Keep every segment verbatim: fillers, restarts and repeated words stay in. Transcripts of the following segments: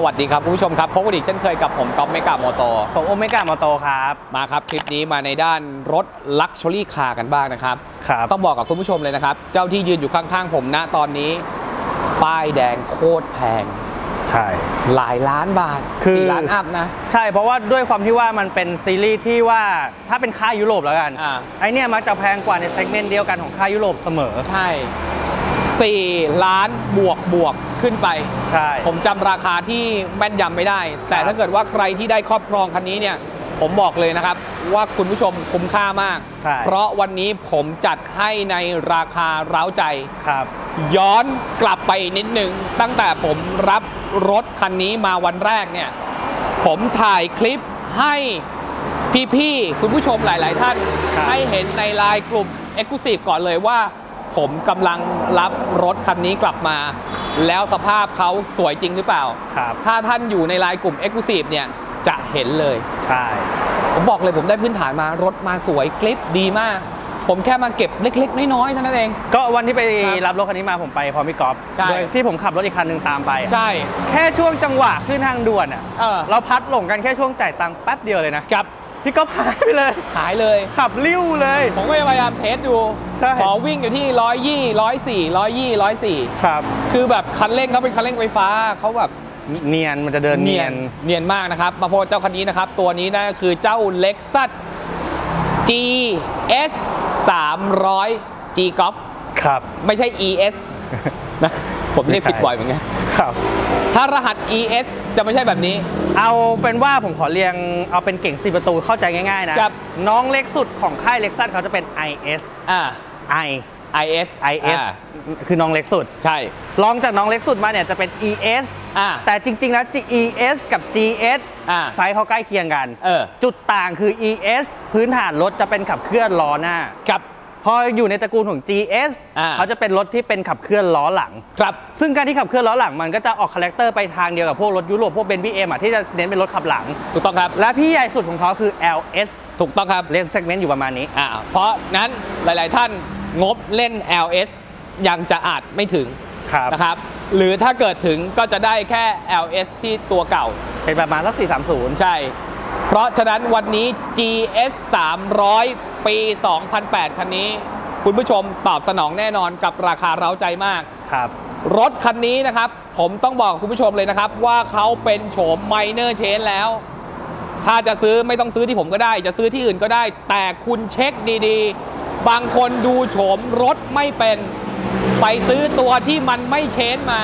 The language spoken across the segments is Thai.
สวัสดีครับผู้ชมครับพบกันอีกเช่นเคยกับผมก๊อฟเมกะมอโตผมโอเมกะมอโตครับมาครับคลิปนี้มาในด้านรถลักชัวรี่คาร์กันบ้างนะครับครับต้องบอกกับคุณผู้ชมเลยนะครับเจ้าที่ยืนอยู่ข้างๆผมนะตอนนี้ป้ายแดงโคตรแพงใช่หลายล้านบาทคือล้านอัพนะใช่เพราะว่าด้วยความที่ว่ามันเป็นซีรีส์ที่ว่าถ้าเป็นค่ายยุโรปแล้วกันอไอเนี่ยมักจะแพงกว่าในเซกเมนต์เดียวกันของค่ายยุโรปเสมอใช่สี่ล้านบวกบวกขึ้นไปใช่ผมจำราคาที่แม่นยำไม่ได้แต่ถ้าเกิดว่าใครที่ได้ครอบครองคันนี้เนี่ยผมบอกเลยนะครับว่าคุณผู้ชมคุ้มค่ามากเพราะวันนี้ผมจัดให้ในราคาเร้าใจครับย้อนกลับไปนิดนึงตั้งแต่ผมรับรถคันนี้มาวันแรกเนี่ยผมถ่ายคลิปให้พี่ๆคุณผู้ชมหลายๆท่านให้เห็นในไลน์กลุ่ม เอ็กซ์คลูซีฟ ก่อนเลยว่าผมกำลังรับรถคันนี้กลับมาแล้วสภาพเขาสวยจริงหรือเปล่าถ้าท่านอยู่ในไลน์กลุ่ม เอ็กซ์คลูซีฟ เนี่ยจะเห็นเลยใช่ผมบอกเลยผมได้พื้นฐานมารถมาสวยคลิปดีมากผมแค่มาเก็บเล็กๆน้อยๆเท่านั้นเองก็วันที่ไปรับรถคันนี้มาผมไปพร้อมพี่ก๊อฟที่ผมขับรถอีกคันหนึ่งตามไปใช่แค่ช่วงจังหวะขึ้นทางด่วนอ่ะเราพัดหลงกันแค่ช่วงจ่ายตังค์แป๊บเดียวเลยนะกับพี่ก๊อฟหายไปเลยหายเลยขับลิ้วเลยผมก็พยายามเทสดูขอวิ่งอยู่ที่ร้อยยี่ร้อยสี่ร้อยยี่ร้อยสี่ครับคือแบบคันเร่งเขาเป็นคันเร่งไฟฟ้าเขาแบบเนียนมันจะเดินเนียนเนียนมากนะครับมาพบเจ้าคันนี้นะครับตัวนี้นั่นก็คือเจ้า Lexus จี เอส สามร้อย G Golf ครับไม่ใช่ อี เอส นะผมเรียกผิดบ่อยเหมือนกันครับถ้ารหัส อี เอส จะไม่ใช่แบบนี้เอาเป็นว่าผมขอเรียงเอาเป็นเก่งสี่ประตูเข้าใจง่ายๆนะน้องเล็กสุดของค่าย Lexus เขาจะเป็น ไอ เอส อ่า I IS IS คือน้องเล็กสุดใช่รองจากน้องเล็กสุดมาเนี่ยจะเป็น อี เอส แต่จริงๆแล้ว อี เอส กับ จี เอส ไซส์เขาใกล้เคียงกันจุดต่างคือ อี เอส พื้นฐานรถจะเป็นขับเคลื่อนล้อหน้ากับพออยู่ในตระกูลของ จี เอส เขาจะเป็นรถที่เป็นขับเคลื่อนล้อหลังครับซึ่งการที่ขับเคลื่อนล้อหลังมันก็จะออกคาแรคเตอร์ไปทางเดียวกับพวกรถยุโรปพวกเบนซ์ บี เอ็ม อ่ะที่จะเน้นเป็นรถขับหลังถูกต้องครับและพี่ใหญ่สุดของเขาคือ แอล เอส ถูกต้องครับเล่นเซกเมนต์อยู่ประมาณนี้เพราะนั้นหลายๆท่านงบเล่น แอล เอส ยังจะอาจไม่ถึงนะครับหรือถ้าเกิดถึงก็จะได้แค่ แอล เอส ที่ตัวเก่าเป็นประมาณสักสี่สามศูนย์ใช่เพราะฉะนั้นวันนี้ จี เอส สามร้อย ปี สองพันแปด คันนี้คุณผู้ชมตอบสนองแน่นอนกับราคาเร้าใจมากครับรถคันนี้นะครับผมต้องบอกคุณผู้ชมเลยนะครับว่าเขาเป็นโฉม ไมเนอร์ เชนจ์ แล้วถ้าจะซื้อไม่ต้องซื้อที่ผมก็ได้จะซื้อที่อื่นก็ได้แต่คุณเช็คดีๆบางคนดูโฉมรถไม่เป็นไปซื้อตัวที่มันไม่เชนมา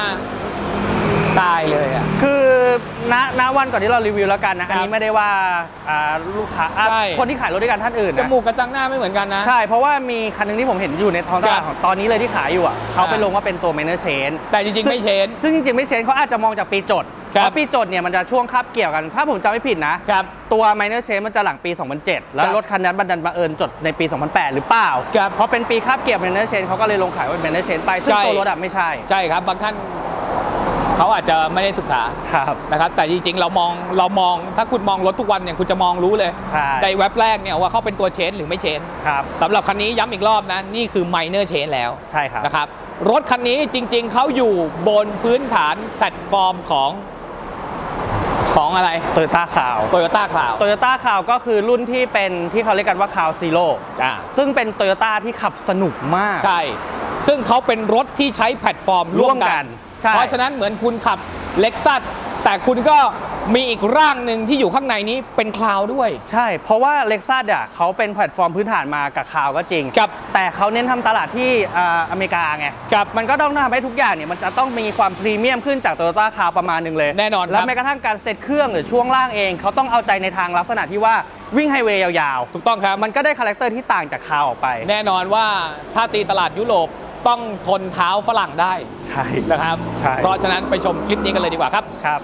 ตายเลยอ่ะคือณณวันก่อนที่เรารีวิวแล้วกันนะอันนี้ไม่ได้ว่าลูกค้าคนที่ขายรถด้วยกันท่านอื่นจมูกกระจังหน้าไม่เหมือนกันนะใช่เพราะว่ามีคันนึงที่ผมเห็นอยู่ในท้องตลาดของตอนนี้เลยที่ขายอยู่อ่ะเขาไปลงว่าเป็นตัว ไมเนอร์ เชนจ์ แต่จริงๆไม่เชนซึ่งจริงๆไม่เชนเขาอาจจะมองจากปีจดเพราะปีจดเนี่ยมันจะช่วงคาบเกี่ยวกันถ้าผมจำไม่ผิดนะตัว ไมเนอร์ เชนจ์ มันจะหลังปีสองพันเจ็ดแล้วรถคันนั้นบันดันบังเอิญจดในปีสองพันแปดหรือเปล่าเพราะเป็นปีคาบเกี่ยว ไมเนอร์ เชนจ์ เขาก็เลยลงขายว่า ไมเนอร์ เชนจ์ ไปซึ่งตัวรถไม่ใช่ใช่ครับบางท่านเขาอาจจะไม่ได้ศึกษาครับนะครับแต่จริงๆเรามองเรามองถ้าคุณมองรถทุกวันเนี่ยคุณจะมองรู้เลยในเว็บแรกเนี่ยว่าเขาเป็นตัวเชนหรือไม่เชนครับสำหรับคันนี้ย้ำอีกรอบนะนี่คือ ไมเนอร์ เชนแล้วใช่ครับนะครับรถคันนี้จริงๆเขาอยู่บนพื้นฐานแพลตฟอร์มของของอะไรโตโยต้าคาวโตโยต้าคาวโตโยต้าคาวก็คือรุ่นที่เป็นที่เขาเรียกกันว่าคาวซีโร่ซึ่งเป็นโตโยต้าที่ขับสนุกมากใช่ซึ่งเขาเป็นรถที่ใช้แพลตฟอร์มร่วมกันเพราะฉะนั้นเหมือนคุณขับ Lexus แต่คุณก็มีอีกร่างหนึ่งที่อยู่ข้างในนี้เป็นคลาวด้วยใช่เพราะว่า Lexus อ่ะเขาเป็นแพลตฟอร์มพื้นฐานมากับคลาวก็จริงแต่เขาเน้นทำตลาดที่อเมริกาไงมันก็ต้องทำให้ทุกอย่างเนี่ยมันจะต้องมีความพรีเมียมขึ้นจาก Toyota คลาวประมาณนึงเลยแน่นอนแล้วแม้กระทั่งการเซตเครื่องหรือช่วงล่างเองเขาต้องเอาใจในทางลักษณะที่ว่าวิ่งไฮเวย์ยาวๆถูกต้องครับมันก็ได้คาแรคเตอร์ที่ต่างจากคลาวออกไปแน่นอนว่าถ้าตีตลาดยุโรปต้องทนเท้าฝรั่งได้ใช่นะครับเพราะฉะนั้นไปชมคลิปนี้กันเลยดีกว่าครับครับ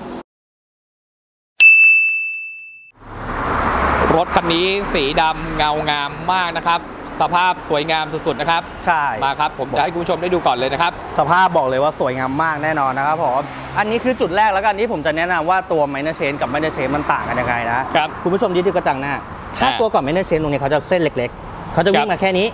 รถคันนี้สีดำเงางามมากนะครับสภาพสวยงามสุดๆนะครับใช่มาครับผมจะให้คุณผู้ชมได้ดูก่อนเลยนะครับสภาพบอกเลยว่าสวยงามมากแน่นอนนะครับผมอันนี้คือจุดแรกแล้วกันที่ผมจะแนะนำว่าตัว ไมเนอร์ เชนจ์ กับ ไมเนอร์ เชนจ์ มันต่างกันยังไงนะครับคุณผู้ชมยืดกระจังหน้าถ้าตัวก่อน ไมเนอร์ เชนจ์ ตรงนี้เขาจะเส้นเล็กๆเขาจะวิ่งมาแค่นี้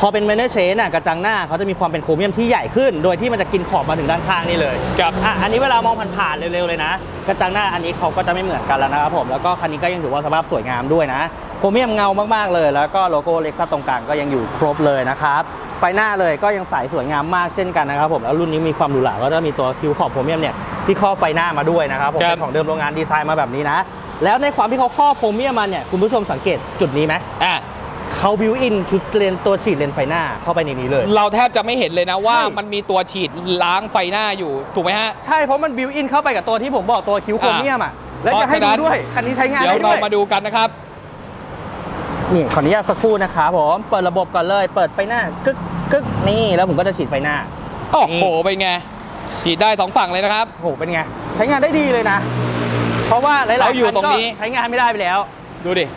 พ พอเป็นแมนเนอร์เชนกระจังหน้าเขาจะมีความเป็นโครเมียมที่ใหญ่ขึ้นโดยที่มันจะกินขอบมาถึงด้านข้างนี่เลยครับอ่ะอันนี้เวลามองผ่านๆเร็วๆเลยนะกระจังหน้าอันนี้เขาก็จะไม่เหมือนกันแล้วนะครับผมแล้วก็คันนี้ก็ยังถือว่าสภาพสวยงามด้วยนะโครเมียมเงามากๆเลยแล้วก็โลโก้เล็กซัสตรงกลางก็ยังอยู่ครบเลยนะครับไฟหน้าเลยก็ยังใสสวยงามมากเช่นกันนะครับผมแล้วรุ่นนี้มีความหรูหราก็จะมีตัวคิ้วขอบโครเมียมเนี่ยที่ครอบไฟหน้ามาด้วยนะครับผมเป็นของเดิมโรงงานดีไซน์มาแบบนี้นะแล้วในความที่เขาครอบโครเมียมมาเนี่ยคุณผู้ชมสังเกตจุดนี้ไหมอ่ะเขาบิวอินชุดเลนตัวฉีดเลนไฟหน้าเข้าไปในนี้เลยเราแทบจะไม่เห็นเลยนะว่ามันมีตัวฉีดล้างไฟหน้าอยู่ถูกไหมฮะใช่เพราะมันบิวอินเข้าไปกับตัวที่ผมบอกตัวคิ้วโครเมียมอ่ะแล้วจะให้ดูด้วยคันนี้ใช้งานได้ด้วยเดี๋ยวเรามาดูกันนะครับนี่ขออนุญาตสักครู่นะครับผมเปิดระบบก่อนเลยเปิดไฟหน้ากึ๊กกึ๊กนี่แล้วผมก็จะฉีดไฟหน้าโอ้โหเป็นไงฉีดได้สองฝั่งเลยนะครับโอ้โหเป็นไงใช้งานได้ดีเลยนะเพราะว่าหลายๆคันก็ใช้งานไม่ได้ไปแล้วดูดิด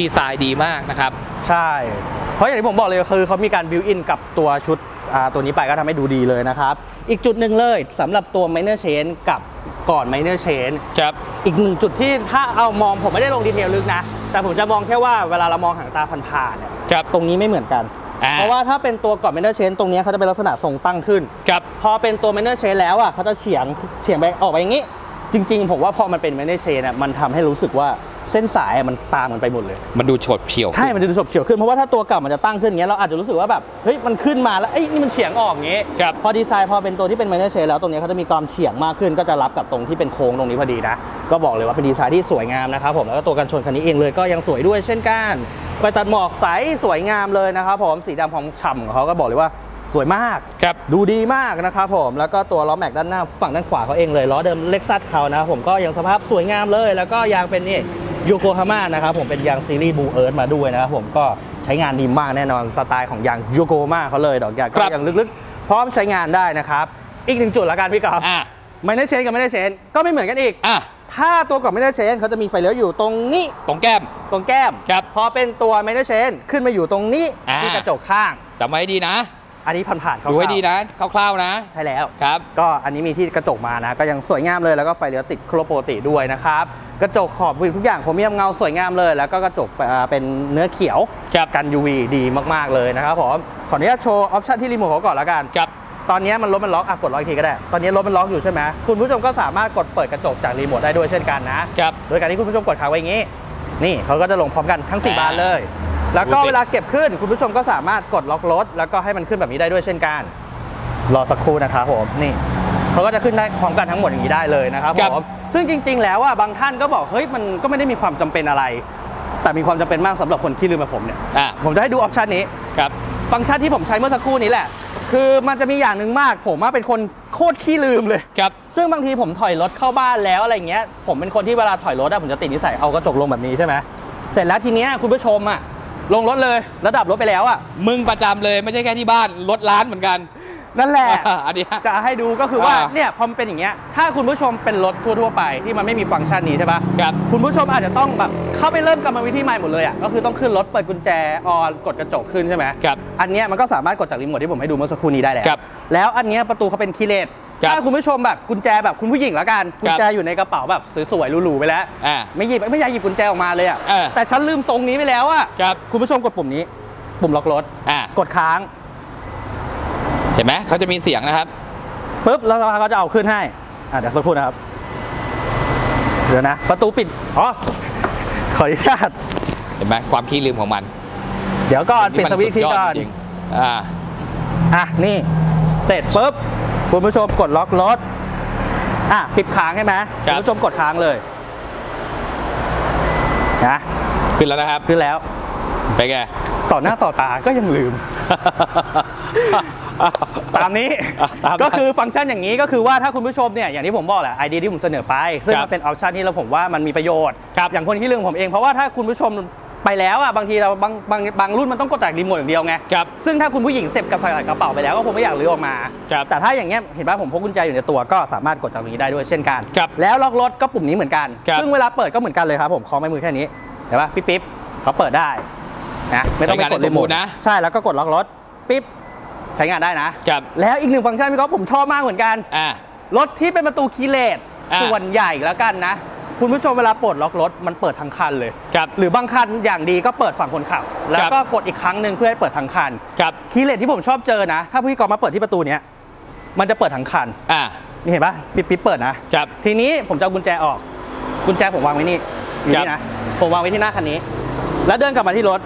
ีไซน์ดีมากนะครับใช่เพราะอย่างที่ผมบอกเลยคือเขามีการบิวอินกับตัวชุดตัวนี้ไปก็ทำให้ดูดีเลยนะครับอีกจุดหนึ่งเลยสำหรับตัว minor change กับก่อน minor change ครับอีกหนึ่งจุดที่ถ้าเอามองผมไม่ได้ลงดีเทลลึกนะแต่ผมจะมองแค่ว่าเวลาเรามองหางตาผ่านๆเนี่ยตรงนี้ไม่เหมือนกันเพราะว่าถ้าเป็นตัวก่อน minor change ตรงนี้เขาจะเป็นลักษณะทรงตั้งขึ้นครับพอเป็นตัว minor change แล้วอ่ะเขาจะเฉียงเฉียงไปออกไปอย่างนี้จริงๆผมว่าพอมันเป็น minor change เนี่ยมันทำให้รู้สึกว่าเส้นสายมันตามมันไปหมดเลยมันดูโฉบเฉี่ยวใช่มันดูโฉบเฉี่ยวขึ้นเพราะว่าถ้าตัวเก่ามันจะตั้งขึ้นอย่างเงี้ยเราอาจจะรู้สึกว่าแบบเฮ้ยมันขึ้นมาแล้วไอ้นี่มันเฉียงออกอย่างเงี้ยพอดีไซน์พอเป็นตัวที่เป็นไมเนอร์เชนแล้วตรงนี้เขาจะมีความเฉียงมากขึ้นก็จะรับกับตรงที่เป็นโค้งตรงนี้พอดีนะก็บอกเลยว่าเป็นดีไซน์ที่สวยงามนะครับผมแล้วก็ตัวกันชนคันนี้เองเลยก็ยังสวยด้วยเช่นกันไฟตัดหมอกใสสวยงามเลยนะครับผมสีดำของฉ่ำของเขาก็บอกเลยว่าสวยมากครับดูดีมากนะครับผมแล้วก็ตัวล้อแม็กด้านหน้าฝั่งด้านขวาเขาเองเลยล้อเดิม Lexus เขานะครับผมก็ยังสภาพสวยงามเลยแล้วก็ยางเป็นนี่โยโกฮาม่านะครับผมเป็นยางซีรีส์บูเอิร์ธมาด้วยนะครับผมก็ใช้งานดีมากแน่นอนสไตล์ของยางโยโกฮาม่าเขาเลยดอกยางก็ยังลึกๆพร้อมใช้งานได้นะครับอีกหนึ่งจุดละกันพี่กอล์ฟไม่ได้เชนกับไม่ได้เชนก็ไม่เหมือนกันอีกถ้าตัวก่อนไม่ได้เชนเขาจะมีไฟเลี้ยวอยู่ตรงนี้ตรงแก้มตรงแก้มครับพอเป็นตัวไม่ได้เชนขึ้นมาอยู่ตรงนี้ที่กระจกข้างจำไว้ดีนะอันนี้ผ่านๆดูให้ดีนะคร่าวๆนะใช่แล้วครับก็อันนี้มีที่กระจกมานะก็ยังสวยงามเลยแล้วก็ไฟเลี้ยวติดโครโปรติด้วยนะครับกระจกขอบทุกอย่างโครเมียมเงาสวยงามเลยแล้วก็กระจกเป็นเนื้อเขียวกัน ยู วี ดีมากๆเลยนะครับผมขออนุญาตโชว์ออปชั่นที่รีโมทเขาก่อนละกันตอนนี้มันรถมันล็อกกดล็อกทีก็ได้ตอนนี้รถมันล็อกอยู่ใช่ไหมคุณผู้ชมก็สามารถกดเปิดกระจกจากรีโมทได้ด้วยเช่นกันนะโดยการที่คุณผู้ชมกดค้างไว้อย่างนี้นี่เขาก็จะลงพร้อมกันทั้งสี่บานเลยแล้วก็เวลาเก็บขึ้นคุณผู้ชมก็สามารถกดล็อกรถแล้วก็ให้มันขึ้นแบบนี้ได้ด้วยเช่นกันรอสักครู่นะครับผมนี่เขาก็จะขึ้นได้พร้อมกันทั้งหมดอย่างนี้ได้เลยนะครับผมซึ่งจริงๆแล้วอ่ะบางท่านก็บอกเฮ้ยมันก็ไม่ได้มีความจำเป็นอะไรแต่มีความจำเป็นมากสำหรับคนที่ลืมแบบผมเนี่ยผมจะให้ดูออปชันนี้ครับฟังก์ชันที่ผมใช้เมื่อสักครู่นี้แหละคือมันจะมีอย่างหนึ่งมากผมว่าเป็นคนโคตรขี้ลืมเลยครับซึ่งบางทีผมถอยรถเข้าบ้านแล้วอะไรเงี้ยผมเป็นคนที่เวลาถอยรถผมจะติดนิสัยเอากระจกลงแบบนี้ใช่ไหมเสร็จแล้วทีเนี้ยคุณผู้ชมอ่ะลงรถเลยระดับรถไปแล้วอ่ะมึงประจำเลยไม่ใช่แค่ที่บ้านรถร้านเหมือนกันนั่นแหละจะให้ดูก็คือว่าเนี่ยพอมันเป็นอย่างเงี้ยถ้าคุณผู้ชมเป็นรถทั่วๆไปที่มันไม่มีฟังก์ชันนี้ใช่ปะครับคุณผู้ชมอาจจะต้องแบบเข้าไปเริ่มกรรมวิธีใหม่หมดเลยอ่ะก็คือต้องขึ้นรถเปิดกุญแจออนกดกระจกขึ้นใช่ไหมครับอันเนี้ยมันก็สามารถกดจากรีโมทที่ผมให้ดูเมื่อสักครู่นี้ได้แล้วแล้วอันเนี้ยประตูเขาเป็นคีย์เลสถ้าคุณผู้ชมแบบกุญแจแบบคุณผู้หญิงละกันกุญแจอยู่ในกระเป๋าแบบสวยๆหรูๆไปแล้วไม่หยิบไม่อยากหยิบกุญแจออกมาเลยอ่ะแต่ฉันลืมทรงนี้ไปแล้วอ่ะคุณผู้ชมกดปุ่มนี้ปุ่มล็อกรถกดค้างเห็นไหมเขาจะมีเสียงนะครับปุ๊บแล้วเขาจะเอาขึ้นให้เดี๋ยวสักครู่นะครับเดี๋ยวนะประตูปิดอ๋อขออนุญาตเห็นไหมความขี้ลืมของมันเดี๋ยวก่อนปิดสวิตช์ที่ก่อนอ่าอ่ะนี่เสร็จปุ๊บคุณผู้ชมกดล็อกรถอ่ะปิดค้างใช่ไหมคุณผู้ชมกดค้างเลยนะขึ้นแล้วนะครับขึ้นแล้วไปแกต่อหน้าต่อตาก็ยังลืมตามนี้ก็คือฟังก์ชันอย่างนี้ก็คือว่าถ้าคุณผู้ชมเนี่ยอย่างที่ผมบอกแหละไอเดียที่ผมเสนอไปซึ่งมันเป็นออปชันที่เราผมว่ามันมีประโยชน์อย่างคนที่เรื่องผมเองเพราะว่าถ้าคุณผู้ชมไปแล้วอ่ะบางทีเราบางบางบางรุ่นมันต้องกดจากรีโมทอย่างเดียวไงซึ่งถ้าคุณผู้หญิงเสพกับใส่กระเป๋าไปแล้วก็คงไม่อยากลื้อออกมาแต่ถ้าอย่างเงี้ยเห็นว่าผมพกกุญแจอยู่ในตัวก็สามารถกดจากนี้ได้ด้วยเช่นกันแล้วล็อกรถก็ปุ่มนี้เหมือนกันซึ่งเวลาเปิดก็เหมือนกันเลยครับผมคล้องไม้มือแค่นี้เห็นป่ะปิ๊บปิ๊บเขาเปิดได้นะไม่ต้องไปกดรีโมทนะใช่แล้วก็กดล็อกรถปิ๊บใช้งานได้นะแล้วอีกหนึ่งฟังก์ชันพี่ก๊อฟผมชอบมากเหมือนกันรถที่เป็นประตูคีย์เลสส่วนใหญ่แล้วกันนะ คุณผู้ชมเวลาปลดล็อกรถมันเปิดทั้งคันเลยหรือบางคันอย่างดีก็เปิดฝั่งคนขับแล้วก็กดอีกครั้งหนึ่งเพื่อให้เปิดทั้งคันคีย์เลสที่ผมชอบเจอนะถ้าผู้กองมาเปิดที่ประตูเนี้ยมันจะเปิดทั้งคันนี่เห็นปะปิ๊บปิ๊บเปิดนะทีนี้ผมจะเอากุญแจออกกุญแจผมวางไว้นี่อยู่นี่นะผมวางไว้ที่หน้าคันนี้แล้วเดินกลับมาที่รถ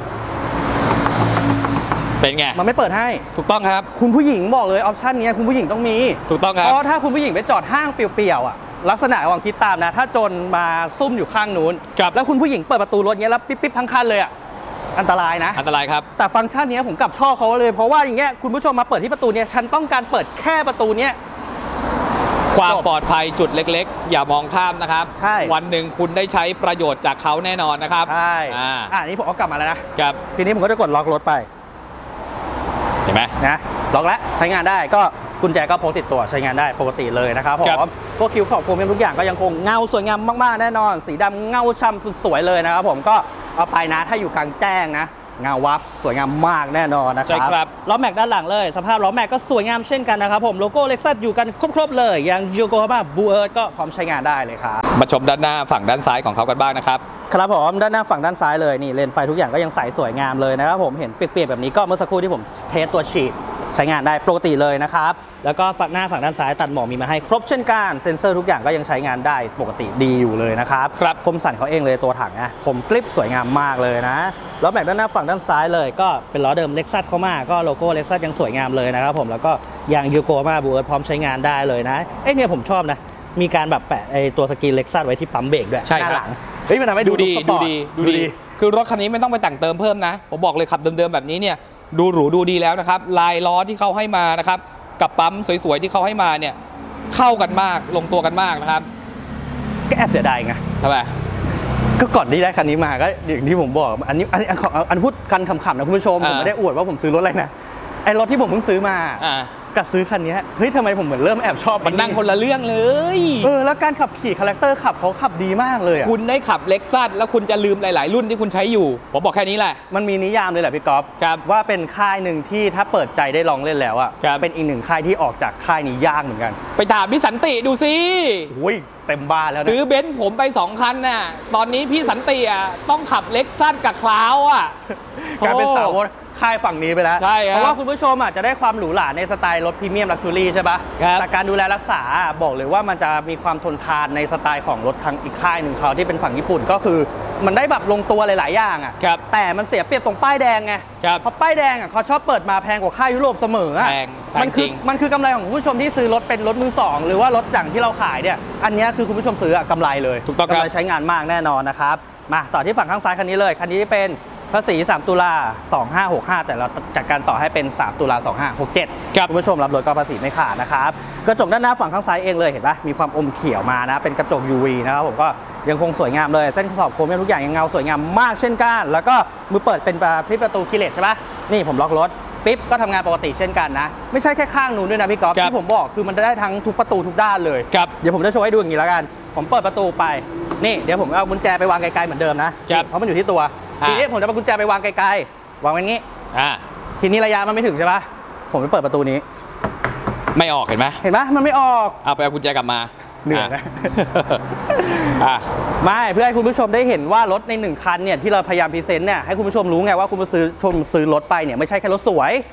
เป็นไงมันไม่เปิดให้ถูกต้องครับคุณผู้หญิงบอกเลยออปชั่นนี้คุณผู้หญิงต้องมีถูกต้องครับเพราะถ้าคุณผู้หญิงไปจอดห้างเปลี่ยวๆอ่ะลักษณะวางคิดตามนะถ้าจนมาซุ่มอยู่ข้างนู้นแล้วคุณผู้หญิงเปิดประตูรถเนี้ยแล้วปิ๊บๆทั้งคันเลยอ่ะอันตรายนะอันตรายครับแต่ฟังก์ชันนี้ผมกลับชอบเขาเลยเพราะว่าอย่างเงี้ยคุณผู้ชมมาเปิดที่ประตูเนี้ยฉันต้องการเปิดแค่ประตูเนี้ยความปลอดภัยจุดเล็กๆอย่ามองข้ามนะครับใช่วันหนึ่งคุณได้ใช้ประโยชน์จากเขาแน่นอนนะครับใช่อ่าอันนี้ผมเอากลับมาแล้วนะครับทีนี้ผมก็จะกดล็อกรถไปเห็นไหมนะล็อกแล้วใช้งานได้ก็กุญแจก็พกติดตัวใช้งานได้ปกติเลยนะครับผมพวกคิ้วขอบโครเมียมทุกอย่างก็ยังคงเงาสวยงามมากๆแน่นอนสีดำเงาช่ำสุดสวยเลยนะครับผมก็เอาไปนะถ้าอยู่กลางแจ้งนะเงาวับสวยงามมากแน่นอนนะครับล้อแม็กด้านหลังเลยสภาพล้อแม็กก็สวยงามเช่นกันนะครับผมโลโก้ Lexus อยู่กันครบๆเลยอย่างยูโกฮาม่าบูเอิร์ดก็พร้อมใช้งานได้เลยครับมาชมด้านหน้าฝั่งด้านซ้ายของเขากันบ้างนะครับครับผมด้านหน้าฝั่งด้านซ้ายเลยนี่เลนไฟทุกอย่างก็ยังใสสวยงามเลยนะครับผมเห็นเปียกๆแบบนี้ก็เมื่อสักครู่ที่ผมเทสตัวฉีดใช้งานได้ปกติเลยนะครับแล้วก็ฝั่งหน้าฝั่งด้านซ้ายตัดหมอกมีมาให้ครบเช่นกันเซ็นเซอร์ทุกอย่างก็ยังใช้งานได้ปกติดีอยู่เลยนะครับครับคมสันเขาเองเลยตัวถังนะคมกริบสวยงามมากเลยนะล้อแม็กด้านหน้าฝั่งด้านซ้ายเลยก็เป็นล้อเดิม Lexus เข้ามาก็โลโก้ Lexus ยังสวยงามเลยนะครับผมแล้วก็ยางยูโกมาบูเอิร์ดพร้อมใช้งานได้เลยนะเอ้ยเนี่ยผมชอบนะมีการแบบแปะไอตัวสกรีน Lexus ไว้ที่ปั๊มเบรกด้วยหน้าหลังเฮ้ยมันทำให้ดูดีดูดีดูดีคือรถคันนี้ไม่ต้องไปแต่งเติมเพิ่มนะผมบอกเลยขับเดิมๆแบบนี้เนี่ยดูหรูดูดีแล้วนะครับลายล้อที่เขาให้มานะครับกับปั๊มสวยๆที่เขาให้มาเนี่ยเข้ากันมากลงตัวกันมากนะครับก็แอบเสียดายไงทำไมก็ก่อนที่ได้คันนี้มาก็อย่างที่ผมบอกอันนี้อันนี้อันพูดกันขำๆนะคุณผู้ชมผมไม่ได้อวดว่าผมซื้อรถอะไรนะไอ้รถที่ผมเพิ่งซื้อมากับซื้อคันนี้เฮ้ยทำไมผมเหมือนเริ่มแอบชอบมันนั่งคนละเรื่องเลยเออแล้วการขับขี่คาแรคเตอร์ขับเขาขับดีมากเลยคุณได้ขับเล็กซัสแล้วคุณจะลืมหลายๆรุ่นที่คุณใช้อยู่ผมบอกแค่นี้แหละมันมีนิยามเลยแหละพี่ก๊อฟว่าเป็นค่ายหนึ่งที่ถ้าเปิดใจได้ลองเล่นแล้วอ่ะเป็นอีกหนึ่งค่ายที่ออกจากค่ายนี้ยากเหมือนกันไปถามพี่สันติดูสิอุ้ยเต็มบ้านแล้วซื้อเบนซ์ผมไปสองคันน่ะตอนนี้พี่สันติอ่ะต้องขับเล็กซัสกับคลาวอ่ะการเป็นสาวค่ายฝั่งนี้ไปแล้วเพราะว่าคุณผู้ชมอาจจะได้ความหรูหราในสไตล์รถพรีเมียมลักชัวรี่ใช่ปะแต่การดูแลรักษาบอกเลยว่ามันจะมีความทนทานในสไตล์ของรถทางอีกค่ายหนึ่งเขาที่เป็นฝั่งญี่ปุ่นก็คือมันได้แบบลงตัวหลายๆอย่างอ่ะแต่มันเสียเปรียบตรงป้ายแดงไงเพราะป้ายแดงอ่ะเขาชอบเปิดมาแพงกว่าค่ายยุโรปเสมอแพงมันคือมันคือกำไรของคุณผู้ชมที่ซื้อรถเป็นรถมือสองหรือว่ารถอย่างที่เราขายเนี่ยอันนี้คือคุณผู้ชมซื้อกำไรเลยถูกต้องกำไรใช้งานมากแน่นอนนะครับมาต่อที่ฝั่งข้างซ้ายคันนี้เลยคันนี้เป็นภาษีสามตุลาสองห้าหกห้าแต่เราจัดการต่อให้เป็นสามตุลาสองห้าหกเจ็ดคุณผู้ชมรับรถก็ภาษีไม่ขาดนะครับกระจกด้านหน้าฝั่งข้างซ้ายเองเลยเห็นปะมีความอมเขียวมานะเป็นกระจก ยู วี นะครับผมก็ยังคงสวยงามเลยเส้นขอบโครเมียมทุกอย่างยังเงาสวยงามมากเช่นกันแล้วก็มือเปิดเป็นที่ประตูคีย์เลสใช่ปะนี่ผมล็อกรถปิ๊บก็ทำงานปกติเช่นกันนะไม่ใช่แค่ข้างนู้นด้วยนะพี่ก๊อฟที่ผมบอกคือมันได้ทั้งทุกประตูทุกด้านเลยเดี๋ยวผมจะโชว์ให้ดูอย่างนี้แล้วกันผมเปิดประตูไปนี่เดี๋ยวผมเอากุญแจไปวางไกลๆเหมือนเดิมนะเพราะมันอยู่ที่ตัวทีนี้ผมจะเอากุญแจไปวางไกลๆวางไว้งี้ทีนี้ระยะมันไม่ถึงใช่ปะผมไปเปิดประตูนี้ไม่ออกเห็นไหมเห็นไหมมันไม่ออกเอาไปเอากุญแจกลับมาเหนื่อยนะไม่เพื่อให้คุณผู้ชมได้เห็นว่ารถในหนึ่งคันเนี่ยที่เราพยายามพรีเซนต์เนี่ยให้คุณผู้ชมรู้ไงว่าคุณผู้ชมซื้อรถไปเนี่ยไม่ใช่แค่รถสวย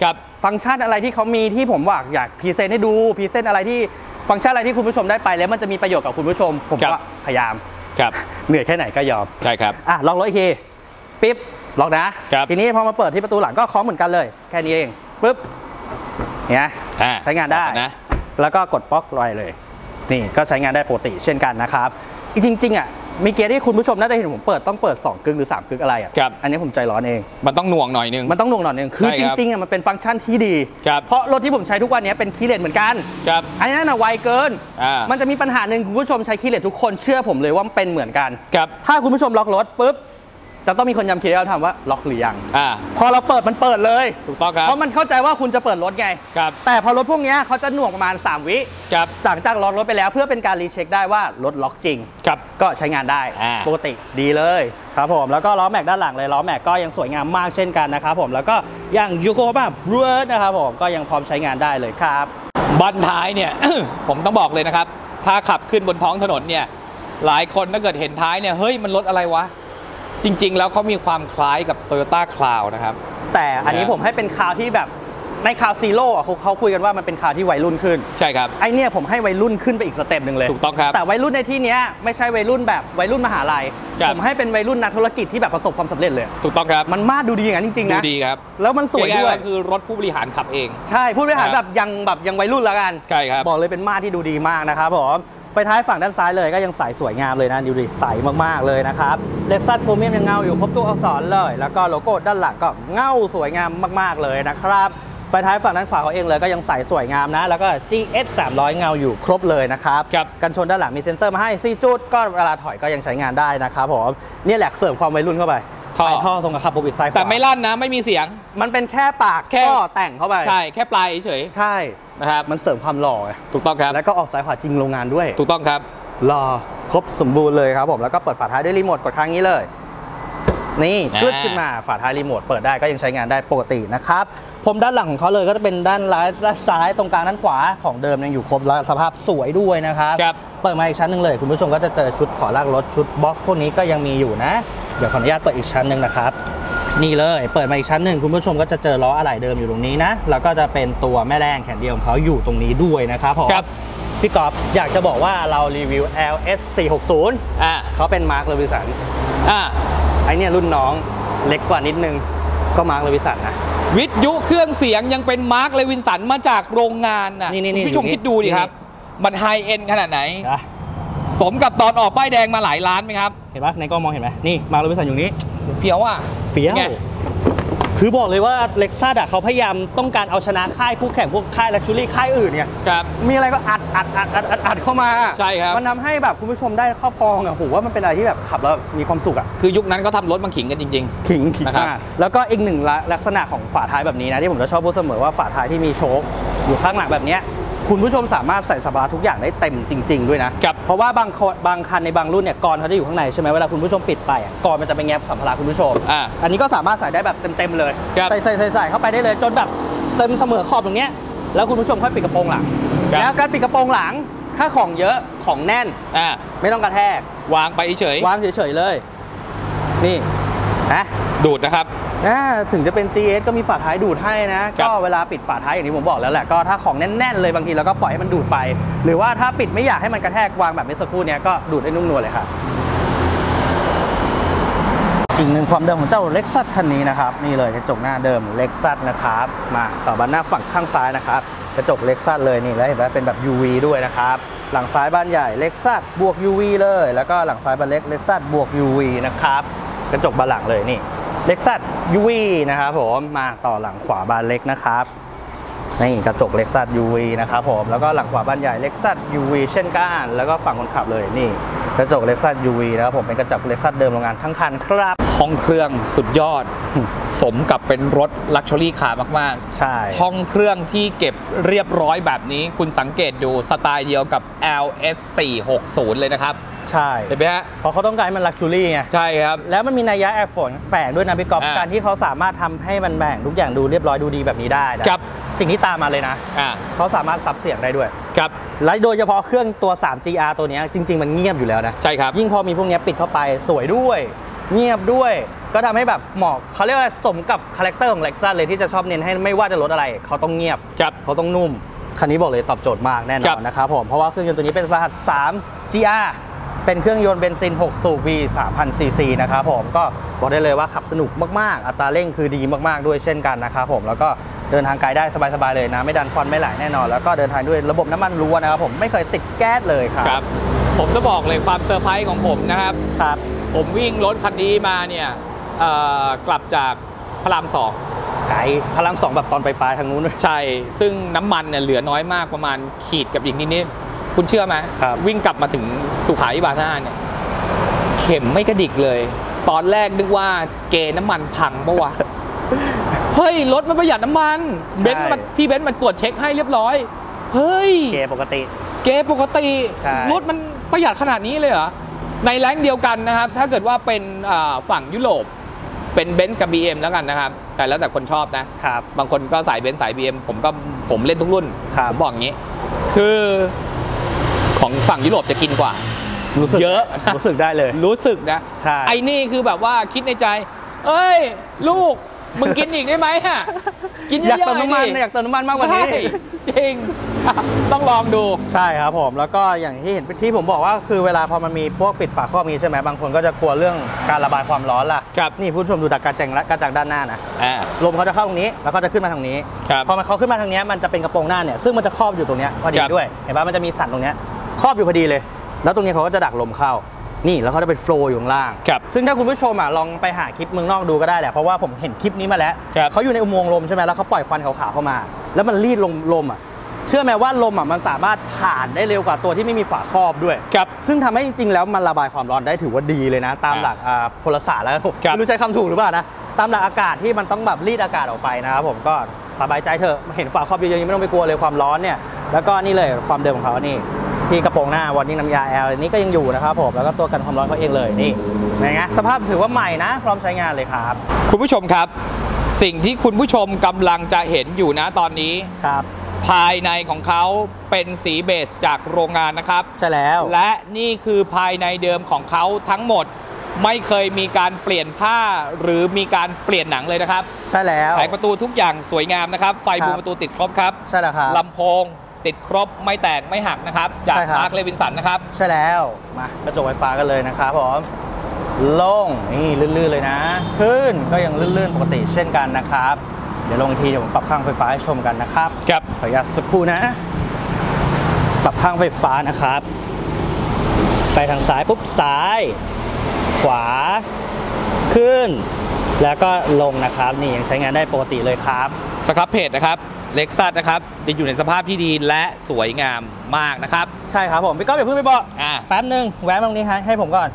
ฟังก์ชันอะไรที่เขามีที่ผมว่าอยากพรีเซนต์ให้ดูพรีเซนต์อะไรที่ฟังก์ชันอะไรที่คุณผู้ชมได้ไปแล้วมันจะมีประโยชน์กับคุณผู้ชมผมก็พยายามเหนื่อยแค่ไหนก็ยอมใช่ครับอ่ะลองรถอีกทีปิ๊บล็อกนะทีนี้พอมาเปิดที่ประตูหลังก็คล้องเหมือนกันเลยแค่นี้เองปึ๊บเนี่ยใช้งานได้นะแล้วก็กดป๊อกลอยเลยนี่ก็ใช้งานได้ปกติเช่นกันนะครับจริงๆอ่ะมีเกียร์ที่คุณผู้ชมน่าจะเห็นผมเปิดต้องเปิดสองกึ่งหรือสามกึ่งอะไรอ่ะอันนี้ผมใจร้อนเองมันต้องหน่วงหน่อยนึงมันต้องหน่วงหน่อยนึงคือจริงๆอ่ะมันเป็นฟังก์ชันที่ดีเพราะรถที่ผมใช้ทุกวันนี้เป็นคีย์เลสเหมือนกันอันนั้นอ่ะไวเกินมันจะมีปัญหาหนึ่งคุณผู้ชมใช้คีย์เลสทุกคนเชื่อผมเลยว่ามันเป็นเหมือนกันถ้าคุณผู้ชมล็อกรถปึ๊บจะต้องมีคนย้ำคีย์แล้วถามว่าล็อกหรือยังพอเราเปิดมันเปิดเลยถูกต้องครับเพราะมันเข้าใจว่าคุณจะเปิดรถไงแต่พอรถพวกนี้เขาจะหน่วงประมาณสามวิหลังจากล็อกรถไปแล้วเพื่อเป็นการรีเช็คได้ว่ารถล็อกจริงก็ใช้งานได้ปกติดีเลยครับผมแล้วก็ล้อแม็กด้านหลังเลยล้อแม็กก็ยังสวยงามมากเช่นกันนะครับผมแล้วก็ยังยูโกแบบบรูดนะครับผมก็ยังพร้อมใช้งานได้เลยครับบันท้ายเนี่ย ผมต้องบอกเลยนะครับถ้าขับขึ้นบนท้องถนนเนี่ย หลายคนถ้าเกิดเห็นท้ายเนี่ยเฮ้ยมันรถอะไรวะจริงๆแล้วเขามีความคล้ายกับ Toyota Cloud นะครับแต่อันนี้ผมให้เป็นคราวที่แบบในคราวซีโร่อ่ะเขาคุยกันว่ามันเป็นคราวที่วัยรุ่นขึ้นใช่ครับไอเนี่ยผมให้วัยรุ่นขึ้นไปอีกสเต็ปหนึ่งเลยถูกต้องครับแต่วัยรุ่นในที่เนี้ยไม่ใช่วัยรุ่นแบบวัยรุ่นมหาลัยผมให้เป็นวัยรุ่นนักธุรกิจที่แบบประสบความสำเร็จเลยถูกต้องครับมันมาดูดีอย่างนั้นจริงๆนะดูดีครับแล้วมันสวยด้วยคือรถผู้บริหารขับเองใช่ผู้บริหารแบบยังแบบยังวัยรุ่นละกันใช่ครับบอกเลยเป็นมาที่ดูดีมากนะครับผมไปท้ายฝั่งด้านซ้ายเลยก็ยังใสสวยงามเลยนะดูดิใสมากๆเลยนะครับ Lexus Premium ยังเงาอยู่ครบตัวอักษรเลยแล้วก็โลโก้ด้านหลังก็เงาสวยงามมากๆเลยนะครับไฟท้ายฝั่งด้านขวาเขาเองเลยก็ยังใสสวยงามนะแล้วก็ จี เอส สามร้อยเงาอยู่ครบเลยนะครับกันชนด้านหลังมีเซ็นเซอร์มาให้สี่จุดก็เวลาถอยก็ยังใช้งานได้นะครับผมนี่แหละเสริมความวัยรุ่นเข้าไปท่อท่อทรงกระขับโบวิดไซด์แต่ไม่ลั่นนะไม่มีเสียงมันเป็นแค่ปากแค่แต่งเข้าไปใช่แค่ปลายเฉยใช่นะครับมันเสริมความหล่อถูกต้องครับแล้วก็ออกสายขวาจริงโรงงานด้วยถูกต้องครับหล่อครบสมบูรณ์เลยครับผมแล้วก็เปิดฝาท้ายด้วยรีโมทกดครั้งนี้เลยนี่กึ๊ดขึ้นมาฝาท้ายรีโมทเปิดได้ก็ยังใช้งานได้ปกตินะครับพรมด้านหลังของเขาเลยก็จะเป็นด้านซ้ายตรงกลางด้านขวาของเดิมยังอยู่ครบแล้วสภาพสวยด้วยนะครับเปิดมาอีกชั้นหนึ่งเลยคุณผู้ชมก็จะเจอชุดขอลากรถชุดบล็อกพวกนี้ก็ยังมีอยู่นะเดี๋ยวขออนุญาตเปิดอีกชั้นหนึ่งนะครับนี่เลยเปิดมาอีกชั้นหนึ่งคุณผู้ชมก็จะเจอล้ออะไหล่เดิมอยู่ตรงนี้นะแล้วก็จะเป็นตัวแม่แรงแขนเดียวของเขาอยู่ตรงนี้ด้วยนะครับผมพี่กอล์ฟอยากจะบอกว่าเรารีวิว แอล เอส สี่ร้อยหกสิบอ่ะเขาเป็นมาร์คเลวิสันอ่ะไอเนี่ยรุ่นน้องเล็กกว่านิดนึงก็มาร์คเลวิสันนะวิทยุเครื่องเสียงยังเป็นมาร์คเลวินสันมาจากโรงงานนะคุณผู้ชมคิดดูดิครับมันไฮเอ็นขนาดไหนสมกับตอนออกป้ายแดงมาหลายล้านไหมครับเห็นปะในกล้องมองเห็นไหมนี่มาร์คเลวินสันอยู่นี้เฟี้ยวอ่ะเฟี้ยวคือบอกเลยว่า Lexus อ่ะเขาพยายามต้องการเอาชนะค่ายคู่แข่งพวกค่ายลักชัวรี่ค่ายอื่นเนี่ยมีอะไรก็อัดอัดอัดอัดอัดอัดเข้ามาใช่ครับมันทำให้แบบคุณผู้ชมได้ครอบครองอ่ะผมว่ามันเป็นอะไรที่แบบขับแล้วมีความสุขอ่ะคือยุคนั้นเขาทำรถมันขิงกันจริงๆขิงขิงมากแล้วก็อีกหนึ่งลักษณะของฝาท้ายแบบนี้นะที่ผมจะชอบพูดเสมอว่าฝาท้ายที่มีโชคอยู่ข้างหลังแบบนี้คุณผู้ชมสามารถใส่สัมภาระทุกอย่างได้เต็มจริงๆด้วยนะเพราะว่าบางบางคันในบางรุ่นเนี่ยกรเขาจะอยู่ข้างในใช่ไหมเวลาคุณผู้ชมปิดไปกรมันจะไปแงบสัมภาระคุณผู้ชมอันนี้ก็สามารถใส่ได้แบบเต็มๆเลยใส่ใส่ใส่ใส่เข้าไปได้เลยจนแบบเต็มเสมอขอบตรงเนี้ยแล้วคุณผู้ชมค่อยปิดกระโปรงหลังแล้วการปิดกระโปรงหลังค่าของเยอะของแน่นไม่ต้องกระแทกวางไปเฉยวางเฉยๆเลยนี่นะดูดนะครับถึงจะเป็น จี เอส ก็มีฝาท้ายดูดให้นะก็เวลาปิดฝาท้ายอย่างที่ผมบอกแล้วแหละก็ถ้าของแน่นๆเลยบางทีเราก็ปล่อยให้มันดูดไปหรือว่าถ้าปิดไม่อยากให้มันกระแทกวางแบบเมื่อสักครู่นี้ก็ดูดได้นุ่มนวลเลยครับอีกหนึ่งความเดิมของเจ้า Lexus คันนี้นะครับนี่เลยกระจกหน้าเดิม Lexus นะครับมาต่อบันหน้าฝั่งข้างซ้ายนะครับกระจก Lexus เลยนี่แล้วเห็นไหมเป็นแบบ ยู วี ด้วยนะครับหลังซ้ายบานใหญ่ Lexus บวก ยู วี เลยแล้วก็หลังซ้ายบานเล็ก Lexus บวก ยู วี นะครับกระจกบานหลังเลยนี่Lexus ยู วี นะครับผมมาต่อหลังขวาบานเล็กนะครับนี่กระจก Lexus ยู วี นะครับผมแล้วก็หลังขวาบานใหญ่ Lexus ยู วี เช่นกันแล้วก็ฝั่งคนขับเลยนี่กระจก Lexus ยู วี นะครับผมเป็นกระจก Lexus เดิมโรงงานทั้งคันครับห้องเครื่องสุดยอด สมกับเป็นรถ Luxury Car มากๆใช่ห้องเครื่องที่เก็บเรียบร้อยแบบนี้คุณสังเกตดูสไตล์เดียวกับ แอล เอส สี่ร้อยหกสิบเลยนะครับใช่เห็นไหมฮะเพราะเขาต้องการมันลักชัวรี่ไงใช่ครับแล้วมันมีนัยยะแอบฝนแฝงด้วยนะพี่กอล์ฟการที่เขาสามารถทำให้มันแบ่งทุกอย่างดูเรียบร้อยดูดีแบบนี้ได้นะครับสิ่งที่ตามมาเลยนะเขาสามารถซับเสียงได้ด้วยครับและโดยเฉพาะเครื่องตัว สาม จี อาร์ ตัวนี้จริงๆมันเงียบอยู่แล้วนะใช่ครับยิ่งพอมีพวกนี้ปิดเข้าไปสวยด้วยเงียบด้วยก็ทำให้แบบเหมาะเขาเรียกว่าสมกับคาแรคเตอร์ของ Lexus เลยที่จะชอบเน้นให้ไม่ว่าจะรถอะไรเขาต้องเงียบเขาต้องนุ่มคันนี้บอกเลยตอบโจทย์มากแน่นอนนะครับผมเพราะว่าเครื่องยนต์ตัวนี้เป็นรหัส สาม จี อาร์เป็นเครื่องยนต์เบนซินหกสูบ V สามพัน ซี ซี นะครับผมก็บอกได้เลยว่าขับสนุกมากๆอัตราเร่งคือดีมากๆด้วยเช่นกันนะครับผมแล้วก็เดินทางไกลได้สบายๆเลยนะไม่ดันควันไม่ไหลแน่นอนแล้วก็เดินทางด้วยระบบน้ำมันรั่วนะครับผมไม่เคยติดแก๊สเลยครับผมจะบอกเลยความเซอร์ไพรส์ของผมนะครับครับผมวิ่งรถคันนี้มาเนี่ยกลับจากพระรามสองไกลพระรามสองแบบตอนไปปลายทางนู้นใช่ซึ่งน้ำมันเนี่ยเหลือน้อยมากประมาณขีดกับอีกนิดๆคุณเชื่อไหมวิ่งกลับมาถึงสุขาภิบาลห้าเนี่ยเข็มไม่กระดิกเลยตอนแรกนึกว่าเกน้ำมันพังปะวะเฮ้ยรถมันประหยัดน้ำมันเบนซ์พี่เบนซ์มันตรวจเช็คให้เรียบร้อยเฮ้ยเกปกติเกปกติรถมันประหยัดขนาดนี้เลยเหรอในแรงเดียวกันนะครับถ้าเกิดว่าเป็นฝั่งยุโรปเป็นเบนซ์กับ บี เอ็ม แล้วกันนะครับแต่แล้วแต่คนชอบนะครับบางคนก็สายเบนซ์สาย บี เอ็ม ผมก็ผมเล่นทุกรุ่นผมบอกอย่างนี้คือของฝั่งยุโรปจะกินกว่า รู้สึกเยอะรู้สึกได้เลยรู้สึกนะใช่ไอ้นี่คือแบบว่าคิดในใจเอ้ยลูกมึงกินอีกได้ไหมฮะกินเยอะๆอยากเติมน้ำมันอยากเติมน้ำมันมากกว่านี้จริงต้องลองดูใช่ครับผมแล้วก็อย่างที่เห็นที่ผมบอกว่าคือเวลาพอมันมีพวกปิดฝาครอบนี้ใช่ไหมบางคนก็จะกลัวเรื่องการระบายความร้อนล่ะครับนี่ผู้ชมดูดักกระจังและกระจังด้านหน้านะลมเขาจะเข้าตรงนี้แล้วก็จะขึ้นมาทางนี้พอมันเขาขึ้นมาทางนี้มันจะเป็นกระโปรงหน้าเนี่ยซึ่งมันจะครอบอยู่ตรงนี้พอดีด้วยเห็นป่ะมันจะมีสันตรงนี้ครอบอยู่พอดีเลยแล้วตรงนี้เขาก็จะดักลมเข้านี่แล้วเขาจะเป็นโฟล์อยู่ข้างล่างซึ่งถ้าคุณผู้ชมอ่ะลองไปหาคลิปเมืองนอกดูก็ได้แหละเพราะว่าผมเห็นคลิปนี้มาแล้วเขาอยู่ในอุโมงค์ลมใช่ไหมแล้วเขาปล่อยควันขาวๆเข้ามาแล้วมันรีดลมลมอ่ะเชื่อไหมว่าลมอ่ะมันสามารถผ่านได้เร็วกว่าตัวที่ไม่มีฝาครอบด้วยซึ่งทำให้จริงๆแล้วมันระบายความร้อนได้ถือว่าดีเลยนะตามหลักพลศาสตร์แล้วไม่รู้ใช้คำถูกหรือเปล่านะตามหลักอากาศที่มันต้องแบบรีดอากาศออกไปนะครับผมก็สบายใจเถอะเห็นฝาครอบเยอะๆไม่ต้องไปกลัวเลยความร้อนเนี่ยแล้วก็นี่เลยความเดิมของเขานี่ที่กระโปรงหน้าวันนี้น้ำยาแอลนี้ก็ยังอยู่นะครับผมแล้วก็ตัวกันความร้อนเขาเองเลยนี่เป็นไงสภาพถือว่าใหม่นะพร้อมใช้งานเลยครับคุณผู้ชมครับสิ่งที่คุณผู้ชมกำลังจะเห็นอยู่นะตอนนี้ครับภายในของเขาเป็นสีเบสจากโรงงานนะครับใช่แล้วและนี่คือภายในเดิมของเขาทั้งหมดไม่เคยมีการเปลี่ยนผ้าหรือมีการเปลี่ยนหนังเลยนะครับใช่แล้วไฟประตูทุกอย่างสวยงามนะครับไฟบูประตูติดครบครับใช่แล้วครับลำโพงติดครบไม่แตกไม่หักนะครับจากมาร์คเลวินสันนะครับใช่แล้วมากระจกไฟฟ้ากันเลยนะครับผมลงนี่ลื่นๆเลยนะขึ้นก็ยังลื่นๆปกติเช่นกันนะครับเดี๋ยวลงทีเดี๋ยวผมปรับข้างไฟฟ้าให้ชมกันนะครับครับขออนุญาตสักครู่นะปรับข้างไฟฟ้านะครับไปทางซ้ายปุ๊บซ้ายขวาขึ้นแล้วก็ลงนะครับนี่ยังใช้งานได้ปกติเลยครับสครับเพจนะครับเล็กซัสนะครับจะอยู่ในสภาพที่ดีและสวยงามมากนะครับใช่ครับผมพี่ก๊อฟอย่าเพิ่งไปบอกแป๊บนึงแวะตรงนี้ให้ผมก่อน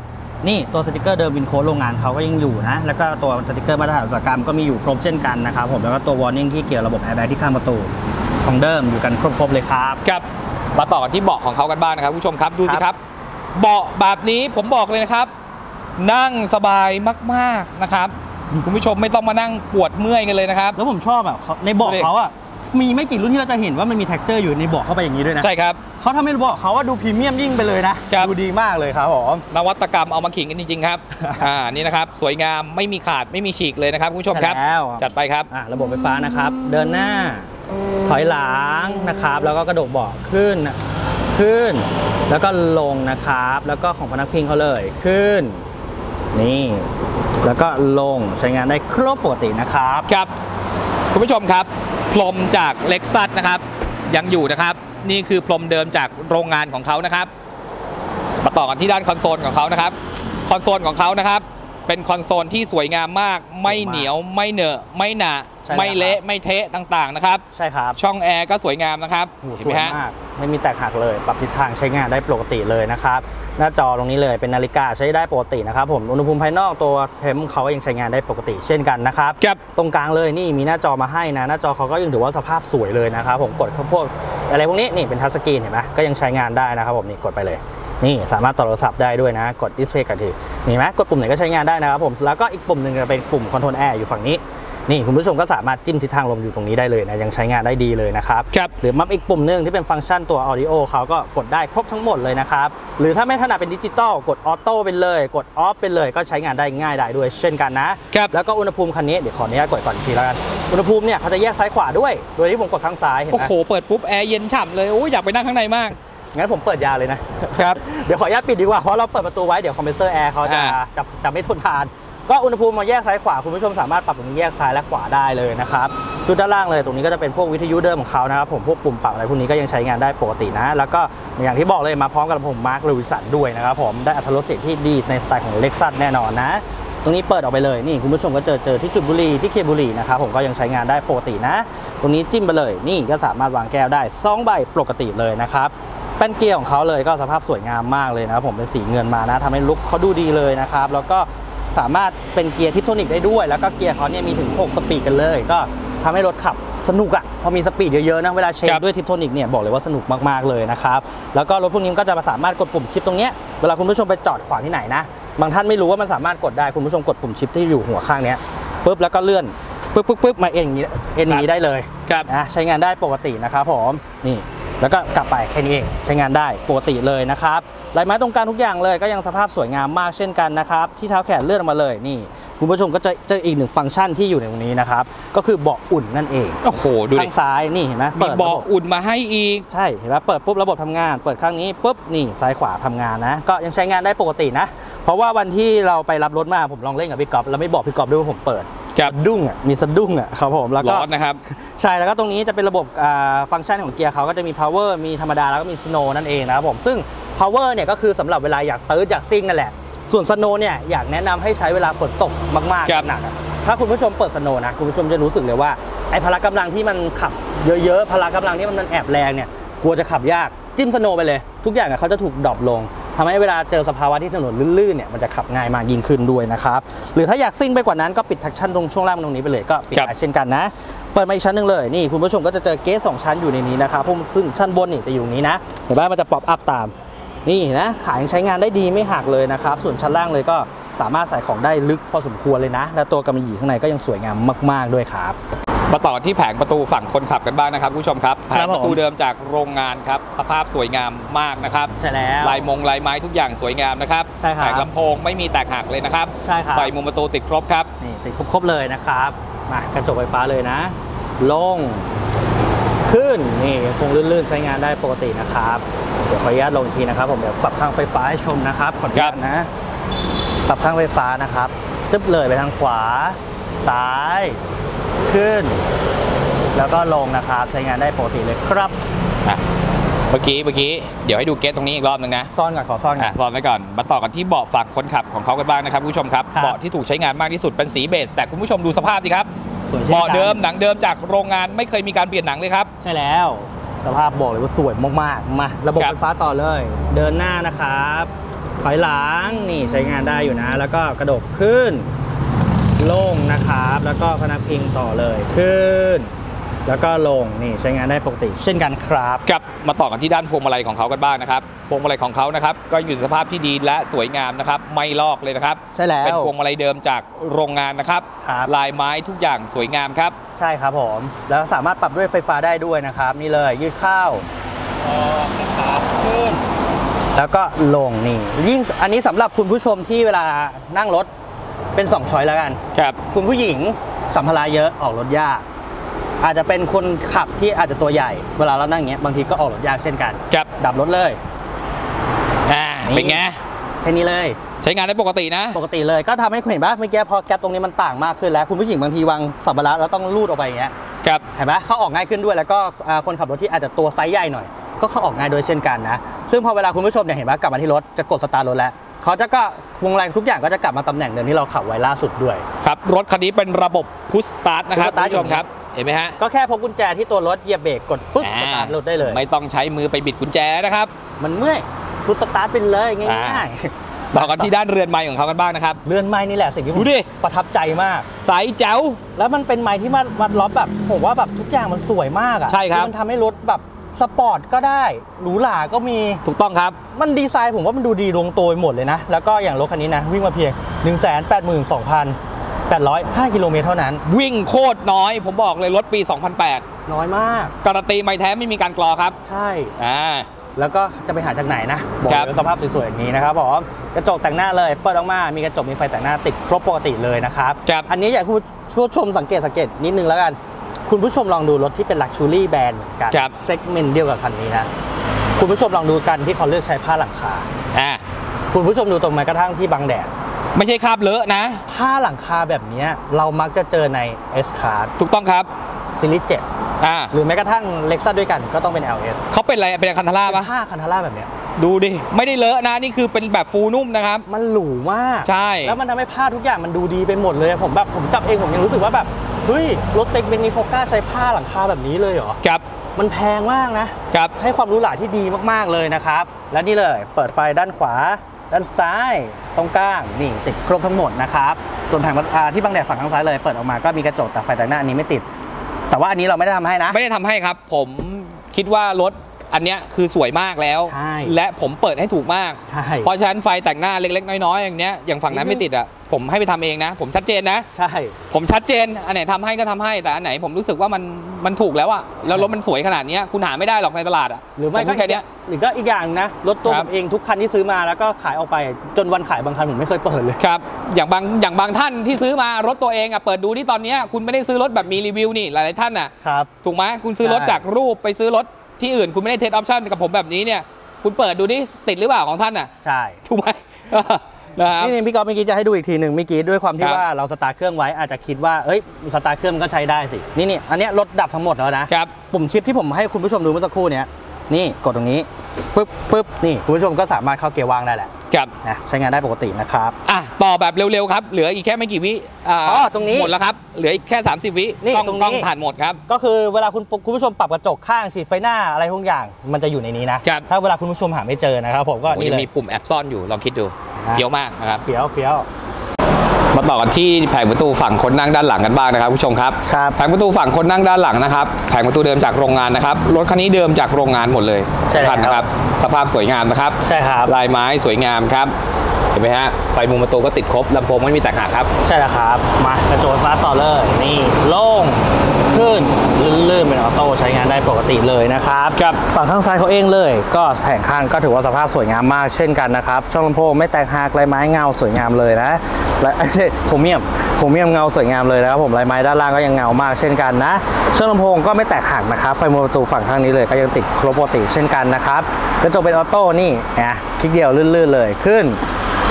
นี่ตัวสติกเกอร์เดิมวินโค้ดโรงงานเขาก็ยังอยู่นะแล้วก็ตัวสติกเกอร์มาตรฐานอุตสาหกรรมก็มีอยู่ครบเช่นกันนะครับผมแล้วก็ตัววอร์นิ่งที่เกี่ยวระบบแอร์แบ็กที่ข้างประตูของเดิมอยู่กันครบๆเลยครับครับมาต่อที่เบาะของเขากันบ้างนะครับผู้ชมครับดูสิครับเบาะแบบนี้ผมบอกเลยนะครับนั่งสบายมากๆนะครับคุณผู้ชมไม่ต้องมานั่งปวดเมื่อยกันเลยนะครับแล้วผมชอบอ่ะในเบาะเขาอ่ะมีไม่กี่รุ่นที่เราจะเห็นว่ามันมี texture อยู่ในเบาะเข้าไปอย่างนี้ด้วยนะใช่ครับเขาทำให้เบาะเขาว่าดูพรีเมียมยิ่งไปเลยนะดูดีมากเลยครับผมนวัตกรรมเอามาขิงกันจริงๆครับอ่านี่นะครับสวยงามไม่มีขาดไม่มีฉีกเลยนะครับคุณผู้ชมครับจัดไปครับอ่าระบบไฟฟ้านะครับเดินหน้าถอยหลังนะครับแล้วก็กระโดดเบาะขึ้นขึ้นแล้วก็ลงนะครับแล้วก็ของพนักพิงเขาเลยขึ้นนี่แล้วก็ลงใช้งานได้ครบปกตินะครับครับคุณผู้ชมครับพรมจาก Lexus นะครับยังอยู่นะครับนี่คือพรมเดิมจากโรงงานของเขานะครับมาต่อกันที่ด้านคอนโซลของเขานะครับคอนโซลของเขานะครับเป็นคอนโซลที่สวยงามมากไม่เหนียวไม่เหนอะไม่หนาไม่เละไม่เทะต่างๆนะครับใช่ครับช่องแอร์ก็สวยงามนะครับเห็นไหมฮะไม่มีแตกหักเลยปรับทิศทางใช้งานได้ปกติเลยนะครับหน้าจอตรงนี้เลยเป็นนาฬิกาใช้ได้ปกตินะครับผมอุณหภูมิภายนอกตัวเทมเขาก็ยังใช้งานได้ปกติเช่นกันนะครับตรงกลางเลยนี่มีหน้าจอมาให้นะหน้าจอเขาก็ยังถือว่าสภาพสวยเลยนะครับผมกดพวกอะไรพวกนี้นี่เป็นทัชสกรีนเห็นไหมก็ยังใช้งานได้นะครับผมนี่กดไปเลยนี่สามารถต่อโทรศัพท์ได้ด้วยนะกดดิสเพลย์กันทีนี่ไหมกดปุ่มไหนก็ใช้งานได้นะครับผมแล้วก็อีกปุ่มหนึ่งจะเป็นปุ่มคอนโทรลแอร์อยู่ฝั่งนี้นี่คุณผู้ชมก็สามารถจิ้มทิศทางลมอยู่ตรงนี้ได้เลยนะยังใช้งานได้ดีเลยนะครับหรือมัฟอีกปุ่มนึงที่เป็นฟังก์ชันตัวออดิโอเขาก็กดได้ครบทั้งหมดเลยนะครับหรือถ้าไม่ถนัดเป็นดิจิตอลกดออโต้ไปเลยกดออฟไปเลยก็ใช้งานได้ง่ายได้ด้วยเช่นกันนะแล้วก็อุณหภูมิคันนี้เดี๋ยวขออนุญาตกดก่อนทีละกันอุณหภูมิเนี่ยเขาจะแยกซ้ายขวาด้วยโดยที่ผมกดข้างซ้ายเห็นไหมโอ้โหเปิดปุ๊บแอร์เย็นฉ่ำเลยโอ้ยอยากไปนั่งข้างในมากงั้นผมเปิดยาเลยนะครับเดี๋ยวขออนุญาตปิดดีกว่าเพราะเราเปิดประตูไว้เดี๋ยวคอมเพรสเซอร์แอร์เขาจะจะจะไม่ทนทานก็อุณหภูมิมาแยกซ้ายขวาคุณผู้ชมสามารถปรับตรงนี้แยกซ้ายและขวาได้เลยนะครับชุดด้านล่างเลยตรงนี้ก็จะเป็นพวกวิทยุเดิมของเขานะครับผมพวกปุ่มปรับอะไรพวกนี้ก็ยังใช้งานได้ปกตินะแล้วก็อย่างที่บอกเลยมาพร้อมกับผมมาร์คเลวินสันด้วยนะครับผมได้อรรถรสที่ดีในสไตล์ของ Lexus แน่นอนนะตรงนี้เปิดออกไปเลยนี่คุณผู้ชมก็เจอเจอที่จุดบุหรี่ที่เคบุหรี่นะครับผมก็ยังใช้งานได้ปกตินะตรงนี้จิ้มไปเลยนี่ก็สามารถวางแก้วได้สองใบปกติเลยนะครับแป้นเกียร์ของเขาเลยก็สภาพสวยงามมากเลยนะครับผมเป็นสีเงินมานะทำให้ลุคเขาดูดีเลยนะครับแล้วก็สามารถเป็นเกียร์ทิปโทนิกได้ด้วยแล้วก็เกียร์เขาเนี่ยมีถึงหกสปีดกันเลยก็ทำให้รถขับสนุกอ่ะพอมีสปีดเยอะๆนะเวลาเชนด้วยทิปโทนิกเนี่ยบอกเลยว่าสนุกมากๆเลยนะครับแล้วก็รถพวกนี้ก็จะสามารถกดปุ่มชิปตรงเนี้ยเวลาคุณผู้ชมไปจอดขวางที่ไหนนะบางท่านไม่รู้ว่ามันสามารถกดได้คุณผู้ชมกดปุ่มชิปที่อยู่หัวข้างเนี้ยปุ๊บแล้วก็เลื่อนปุ๊บปุ๊บปุ๊บมาเอ็นอย่างนี้เอ็นอย่างนี้ได้เลยนะใช้งานได้ปกตินะครับผมนี่ แล้วก็กลับไปแค่นี้เองใช้งานได้ปกติเลยนะครับลายไม้ตรงกลางทุกอย่างเลยก็ยังสภาพสวยงามมากเช่นกันนะครับที่เท้าแขนเลื่อนมาเลยนี่คุณผู้ชมก็จะเจออีกหนึ่งฟังก์ชันที่อยู่ในตรงนี้นะครับก็คือเบาะอุ่นนั่นเองโอ้โหดูข้างซ้ายนี่เห็นไหมเปิดเบาะอุ่นมาให้อีกใช่เห็นไหมเปิดปุ๊บระบบทำงานเปิดข้างนี้ปุ๊บนี่ซ้ายขวาทำงานนะก็ยังใช้งานได้ปกตินะเพราะว่าวันที่เราไปรับรถมาผมลองเล่นกับพี่กอล์ฟแล้วไม่บอกพี่กอล์ฟด้วยว่าผมเปิดสะดุ้งอ่ะมีสะดุ้งอ่ะครับผมแล้วก็นะครับใช่แล้วก็ตรงนี้จะเป็นระบบฟังก์ชันของเกียร์เขาก็จะมี power มีธรรมดาแล้วก็มี snow นั่นเองนะครับผมซึ่ง power เนี่ยก็คือสำหรับเวลาอยากตื้ออยากซิ่งนั่นแหละส่วนสโนว์เนี่ยอยากแนะนำให้ใช้เวลาฝนตกมากๆหนักถ้าคุณผู้ชมเปิดสโนว์นะคุณผู้ชมจะรู้สึกเลยว่าไอ้พละกำลังที่มันขับเยอะๆพละกำลังที่มันแอบแรงเนี่ยกลัวจะขับยากจิ้มสโนว์ไปเลยทุกอย่างเขาจะถูกดรอปลงทำให้เวลาเจอสภาวะที่ถนนลื่นๆเนี่ยมันจะขับง่ายมากยิ่งขึ้นด้วยนะครับหรือถ้าอยากซิ่งไปกว่านั้นก็ปิดทักชั่นตรงช่วงล่างตรงนี้ไปเลยก็ปิดไว้เช่นกันนะเปิดมาอีกชั้นหนึ่งเลยนี่คุณผู้ชมก็จะเจอเกสสองชั้นอยู่ในนี้นะครับซึ่งชั้นบนนี่จะอยู่นี้นะเห็นไหมมันจะป๊อปอัพตามนี่นะขายังใช้งานได้ดีไม่หักเลยนะครับส่วนชั้นล่างเลยก็สามารถใส่ของได้ลึกพอสมควรเลยนะและตัวกำมะหยี่ข้างในก็ยังสวยงามมากๆด้วยครับมาต่อที่แผงประตูฝั่งคนขับกันบ้างนะครับผู้ชมครับแผงประตูเดิมจากโรงงานครับสภาพสวยงามมากนะครับใช่แล้วลายมงลายไม้ทุกอย่างสวยงามนะครับใช่ครับแผงลำโพงไม่มีแตกหักเลยนะครับใช่ครับไฟมุมประตูติดครบครับนี่ติดครบเลยนะครับมากระจกไฟฟ้าเลยนะลงขึ้นนี่คงลื่นๆใช้งานได้ปกตินะครับเดี๋ยวขออนุญาตลงทีนะครับผมเดี๋ยวปรับทางไฟฟ้าให้ชมนะครับขออนุญาตนะปรับทางไฟฟ้านะครับตึ๊บเลยไปทางขวาซ้ายขึ้นแล้วก็ลงนะครับใช้งานได้ปกติเลยครับเมื่อกี้เมื่อกี้เดี๋ยวให้ดูเกสตรงนี้อีกรอบนึงนะซ่อนก่อนขอซ่อนก่อนซ่อนไว้ก่อนมาต่อกันที่เบาะฝั่งคนขับของเขากันบ้างนะครับผู้ชมครับเบาะที่ถูกใช้งานมากที่สุดเป็นสีเบจแต่คุณผู้ชมดูสภาพสิครับเบาะเดิมหนังเดิมจากโรงงานไม่เคยมีการเปลี่ยนหนังเลยครับใช่แล้วสภาพบอกเลยว่าสวยมากๆมาระบบไฟฟ้าต่อเลยเดินหน้านะครับถอยหลังนี่ใช้งานได้อยู่นะแล้วก็กระดกขึ้นลงนะครับแล้วก็พนักพิงต่อเลยขึ้นแล้วก็ลงนี่ใช้งานได้ปกติเช่นกันครับกับมาต่อกันที่ด้านพวงมาลัยของเขากันบ้างนะครับพวงมาลัยของเขานะครับก็อยู่ในสภาพที่ดีและสวยงามนะครับไม่ลอกเลยนะครับใช่แล้วเป็นพวงมาลัยเดิมจากโรงงานนะครับลายไม้ทุกอย่างสวยงามครับใช่ครับผมแล้วสามารถปรับด้วยไฟฟ้าได้ด้วยนะครับนี่เลยยืดเข้าขาขึ้นแล้วก็ลงนี่ยิ่งอันนี้สำหรับคุณผู้ชมที่เวลานั่งรถเป็นสองช้อยแล้วกันครับคุณผู้หญิงสัมภาระเยอะออกรถยากอาจจะเป็นคนขับที่อาจจะตัวใหญ่เวลาเรานั่งอย่างเงี้ยบางทีก็ออกรถยากเช่นกันครับดับรถเลยอ่าเป็นไงแค่นี้เลยใช้งานได้ปกตินะปกติเลยก็ทำให้คุณเห็นป่ะเมื่อกี้พอแก๊ปตรงนี้มันต่างมากขึ้นแล้วคุณผู้หญิงบางทีวางสัมภาระแล้วต้องลูดออกไปอย่างเงี้ยครับเห็นป่ะเขาออกง่ายขึ้นด้วยแล้วก็คนขับรถที่อาจจะตัวไซส์ใหญ่หน่อยก็เขาออกง่ายด้วยเช่นกันนะซึ่งพอเวลาคุณผู้ชมเนี่ยเห็นป่ะกลับมาที่รถจะกดสตาร์ทรถแล้วเขาจะก็วงแรงทุกอย่างก็จะกลับมาตำแหน่งเดิมที่เราขับไว้ล่าสุดด้วยครับรถคันนี้เป็นระบบ Push Start นะครับท่านผู้ชมครับเห็นไหมฮะก็แค่พกกุญแจที่ตัวรถเหยียบเบรกกดปุ๊บสตาร์ทรถได้เลยไม่ต้องใช้มือไปบิดกุญแจนะครับมันเมื่อยพุชสตาร์ทไปเลยง่ายๆต่อกันที่ด้านเรือนไม้ของเขากันบ้างนะครับเรือนไม้นี่แหละสิ่งที่ผมประทับใจมากใสแจ๋วแล้วมันเป็นไม้ที่มันวัดล้อแบบผมว่าแบบทุกอย่างมันสวยมากอ่ะใช่ครับมันทำให้รถแบบสปอร์ตก็ได้หรูหราก็มีถูกต้องครับมันดีไซน์ผมว่ามันดูดีลงตัวหมดเลยนะแล้วก็อย่างรถคันนี้นะวิ่งมาเพียง หนึ่งแสนแปดหมื่นสองพันแปดร้อยห้า กิโลเมตรเท่านั้นวิ่งโคตรน้อยผมบอกเลยรถปีสองพันแปดน้อยมากการันตีไม่แท้ไม่มีการกรอครับใช่อ่าแล้วก็จะไปหาจากไหนนะบอกเลยสภาพสวยๆอย่างนี้นะครับผมกระจกแต่งหน้าเลยเปิดออกมามีกระจกมีไฟแต่งหน้าติดครบปกติเลยนะครับอันนี้อยากให้คุณผู้ชมสังเกตสังเกตนิดนึงแล้วกันคุณผู้ชมลองดูรถที่เป็น Luxury แบรนด์กันเซกเมนต์เดียวกับคันนี้นะคุณผู้ชมลองดูกันที่เขาเลือกใช้ผ้าหลังคาอ่าคุณผู้ชมดูตรงแม้กระทั่งที่บังแดดไม่ใช่คราบเลอะนะผ้าหลังคาแบบนี้เรามักจะเจอใน เอส คลาส ถูกต้องครับซีรีส์เจ็ดอ่าหรือแม้กระทั่ง Lexus ด้วยกันก็ต้องเป็น แอล เอส เขาเป็นอะไรเป็นคันทาร่าปะผ้าคันทาร่าแบบนี้ดูดิไม่ได้เลอะนะนี่คือเป็นแบบฟูนุ่มนะครับมันหรูมากใช่แล้วมันทำให้ผ้าทุกอย่างมันดูดีไปหมดเลยผมแบบผมจับเองผมยังรู้สึกว่าแบบเฮ้ยรถเซ็กเมนต์นี้เขากล้าใช้ผ้าหลังคาแบบนี้เลยเหรอครับมันแพงมากนะครับให้ความรู้หลาที่ดีมากๆเลยนะครับและนี่เลยเปิดไฟด้านขวาด้านซ้ายตรงกลางนี่ติดครบทั้งหมดนะครับส่วนแผงประตูที่บังแดดฝั่งข้างซ้ายเลยเปิดออกมาก็มีกระจกแต่ไฟแต่งหน้าอันนี้ไม่ติดแต่ว่าอันนี้เราไม่ได้ทำให้นะไม่ได้ทำให้ครับผมคิดว่ารถ อันเนี้ยคือสวยมากแล้วและผมเปิดให้ถูกมากเพราะฉะนั้นไฟแต่งหน้าเล็กๆน้อยๆอย่างเนี้ยอย่างฝั่งนั้นไม่ติดอ่ะผมให้ไปทำเองนะผมชัดเจนนะใช่ผมชัดเจนอันไหนทำให้ก็ทำให้แต่อันไหนผมรู้สึกว่ามันมันถูกแล้วอ่ะแล้วรถมันสวยขนาดนี้คุณหาไม่ได้หรอกในตลาดอ่ะหรือไม่ก็แค่นี้หรือก็อีกอย่างนะรถตัวผมเองทุกคันที่ซื้อมาแล้วก็ขายออกไปจนวันขายบางคันผมไม่เคยเปิดเลยครับอย่างบางอย่างบางท่านที่ซื้อมารถตัวเองอ่ะเปิดดูที่ตอนนี้คุณไม่ได้ซื้อรถแบบมีรีวิวนี่หลายๆท่านอ่ะครับถูกไหมคุณซื้อรถจากรูปไปซื้อรถที่อื่นคุณไม่ได้เทสออปชั่นกับผมแบบนี้เนี่ยคุณเปิดดูนี่ติดหรือเปล่าของท่านอ่ะใช่ถูกไหมนี่นี่พี่ก๊อฟเมื่อกี้จะให้ดูอีกทีหนึ่งเมื่อกี้ด้วยความที่ว่าเราสตาร์ทเครื่องไว้อาจจะคิดว่าเอ้ยสตาร์ทเครื่องก็ใช้ได้สินี่นี่อันนี้รถดับทั้งหมดแล้วนะปุ่มชิปที่ผมให้คุณผู้ชมดูเมื่อสักครู่เนี้ยนี่กดตรงนี้ปึ๊บปึ๊บนี่คุณผู้ชมก็สามารถเข้าเกียร์ว่างได้แหละนะใช้งานได้ปกตินะครับอ่ะต่อแบบเร็วๆครับเหลืออีกแค่ไม่กี่วิอ๋อตรงนี้หมดแล้วครับเหลืออีกแค่สามสิบวินี่ตรงนี้ผ่านหมดครับก็คือเวลาคุณคุณผู้ชมปรับกระจกข้างฉีดไฟหน้าอะไรทุกอย่างมันจะอยู่ในนี้นะถ้าเวลาคุณผู้ชมหาไม่เจอนะครับผมก็นี่เลยมีปุ่มแอบซ่อนอยู่ลองคิดดูเฟี้ยวมากนะครับเฟี้ยวเฟี้ยวมาต่อกันที่แผงประตูฝั่งคนนั่งด้านหลังกันบ้างนะครับผู้ชมครับแผงประตูฝั่งคนนั่งด้านหลังนะครับแผงประตูเดิมจากโรงงานนะครับรถคันนี้เดิมจากโรงงานหมดเลยใช่ครับสภาพสวยงามนะครับใช่ครับลายไม้สวยงามครับเห็นไหมฮะไฟมุมประตูก็ติดครบลำโพงไม่มีแตกหักครับใช่แล้วครับมากระจกฟ้าต่อเลยนี่โล่งขึ้นลื่นๆเป็นออโต้ใช้งานได้ปกติเลยนะครับครับฝั่งข้างซ้ายเขาเองเลยก็แผงข้างก็ถือว่าสภาพสวยงามมากเช่นกันนะครับช่องลำโพงไม่แตกหักลายไม้เงาสวยงามเลยนะและโครเมียมโครเมียมเงาสวยงามเลยนะครับผมลายไม้ด้านล่างก็ยังเงามากเช่นกันนะช่องลำโพงก็ไม่แตกหักนะครับไฟมุมประตูฝั่งข้างนี้เลยก็ยังติดครบปกติเช่นกันนะครับกระจกเป็นออโต้นี่นะคลิกเดียวลื่นๆเลยขึ้น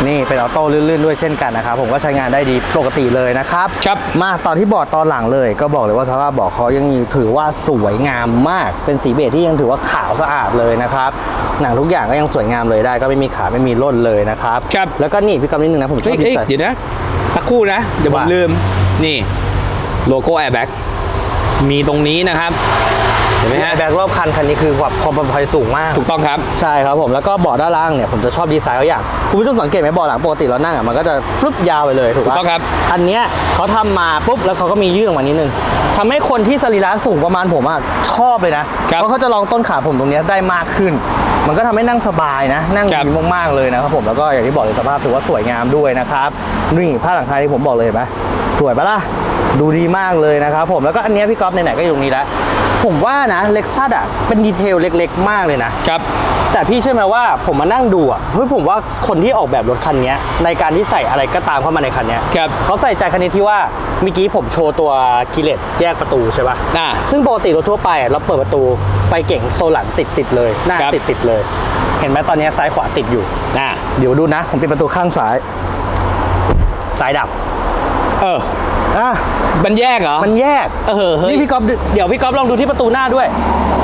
นี่เป็นออโต้ลื่นๆด้วยเช่นกันนะครับผมก็ใช้งานได้ดีปกติเลยนะครับครับมาตอนที่บอร์ดตอนหลังเลยก็บอกเลยว่าสภาพบอร์ดเขายังถือว่าสวยงามมากเป็นสีเบจที่ยังถือว่าขาวสะอาดเลยนะครับหนังทุกอย่างก็ยังสวยงามเลยได้ก็ไม่มีขาไม่มีร่นเลยนะครับครับแล้วก็นี่พี่กำนิดนึงนะผมชอบดีไซน์เดี๋ยวนะสักครู่นะเดี๋ยวผมลืมนี่โลโก้แอร์แบ็กมีตรงนี้นะครับเห็นไหมฮะแบกรอบคันคันนี้คือแบบความปลอดภัยสูงมากถูกต้องครับใช่ครับผมแล้วก็เบาะด้านล่างเนี่ยผมจะชอบดีไซน์เขาอย่างคุณผู้ชมสังเกตไหมเบาะหลังปกติเรานั่งอ่ะมันก็จะฟลุปยาวไปเลยถูกต้องครับอันเนี้ยเขาทำมาปุ๊บแล้วเขาก็มียื่นออกมานิดนึงทำให้คนที่สรีระสูงประมาณผมอ่ะชอบเลยนะเพราะเขาจะรองต้นขาผมตรงนี้ได้มากขึ้นมันก็ทำให้นั่งสบายนะนั่งดีมากๆเลยนะครับผมแล้วก็อย่างที่บอกเลยสภาพถือว่าสวยงามด้วยนะครับนี่ผ้าหลังคาที่ผมบอกเลยเห็นไหมสวยปะล่ะดูดีมากเลยนะครับผมแล้วก็อันนี้พี่ก๊อฟไหนๆก็อยู่ตรงนี้แล้วผมว่านะเล็กซัสอ่ะเป็นดีเทลเล็กๆมากเลยนะครับแต่พี่เชื่อไหมว่าผมมานั่งดูอ่ะเฮ้ยผมว่าคนที่ออกแบบรถคันนี้ในการที่ใส่อะไรก็ตามเข้ามาในคันนี้ครับเขาใส่ใจคันนี้ที่ว่าเมื่อกี้ผมโชว์ตัวกิเลสแยกประตูใช่ป่ะอ่าซึ่งปกติรถทั่วไปเราเปิดประตูไฟเก่งโซลันติดติดเลยหน้าติดติดเลยเห็นไหมตอนนี้ซ้ายขวาติดอยู่อ่าเดี๋ยวดูนะผมปิดประตูข้างซ้ายซ้ายดับเอออ่ะมันแยกเหรอมันแยกเออนี่พี่ก๊อฟเดี๋ยวพี่ก๊อฟลองดูที่ประตูหน้าด้วย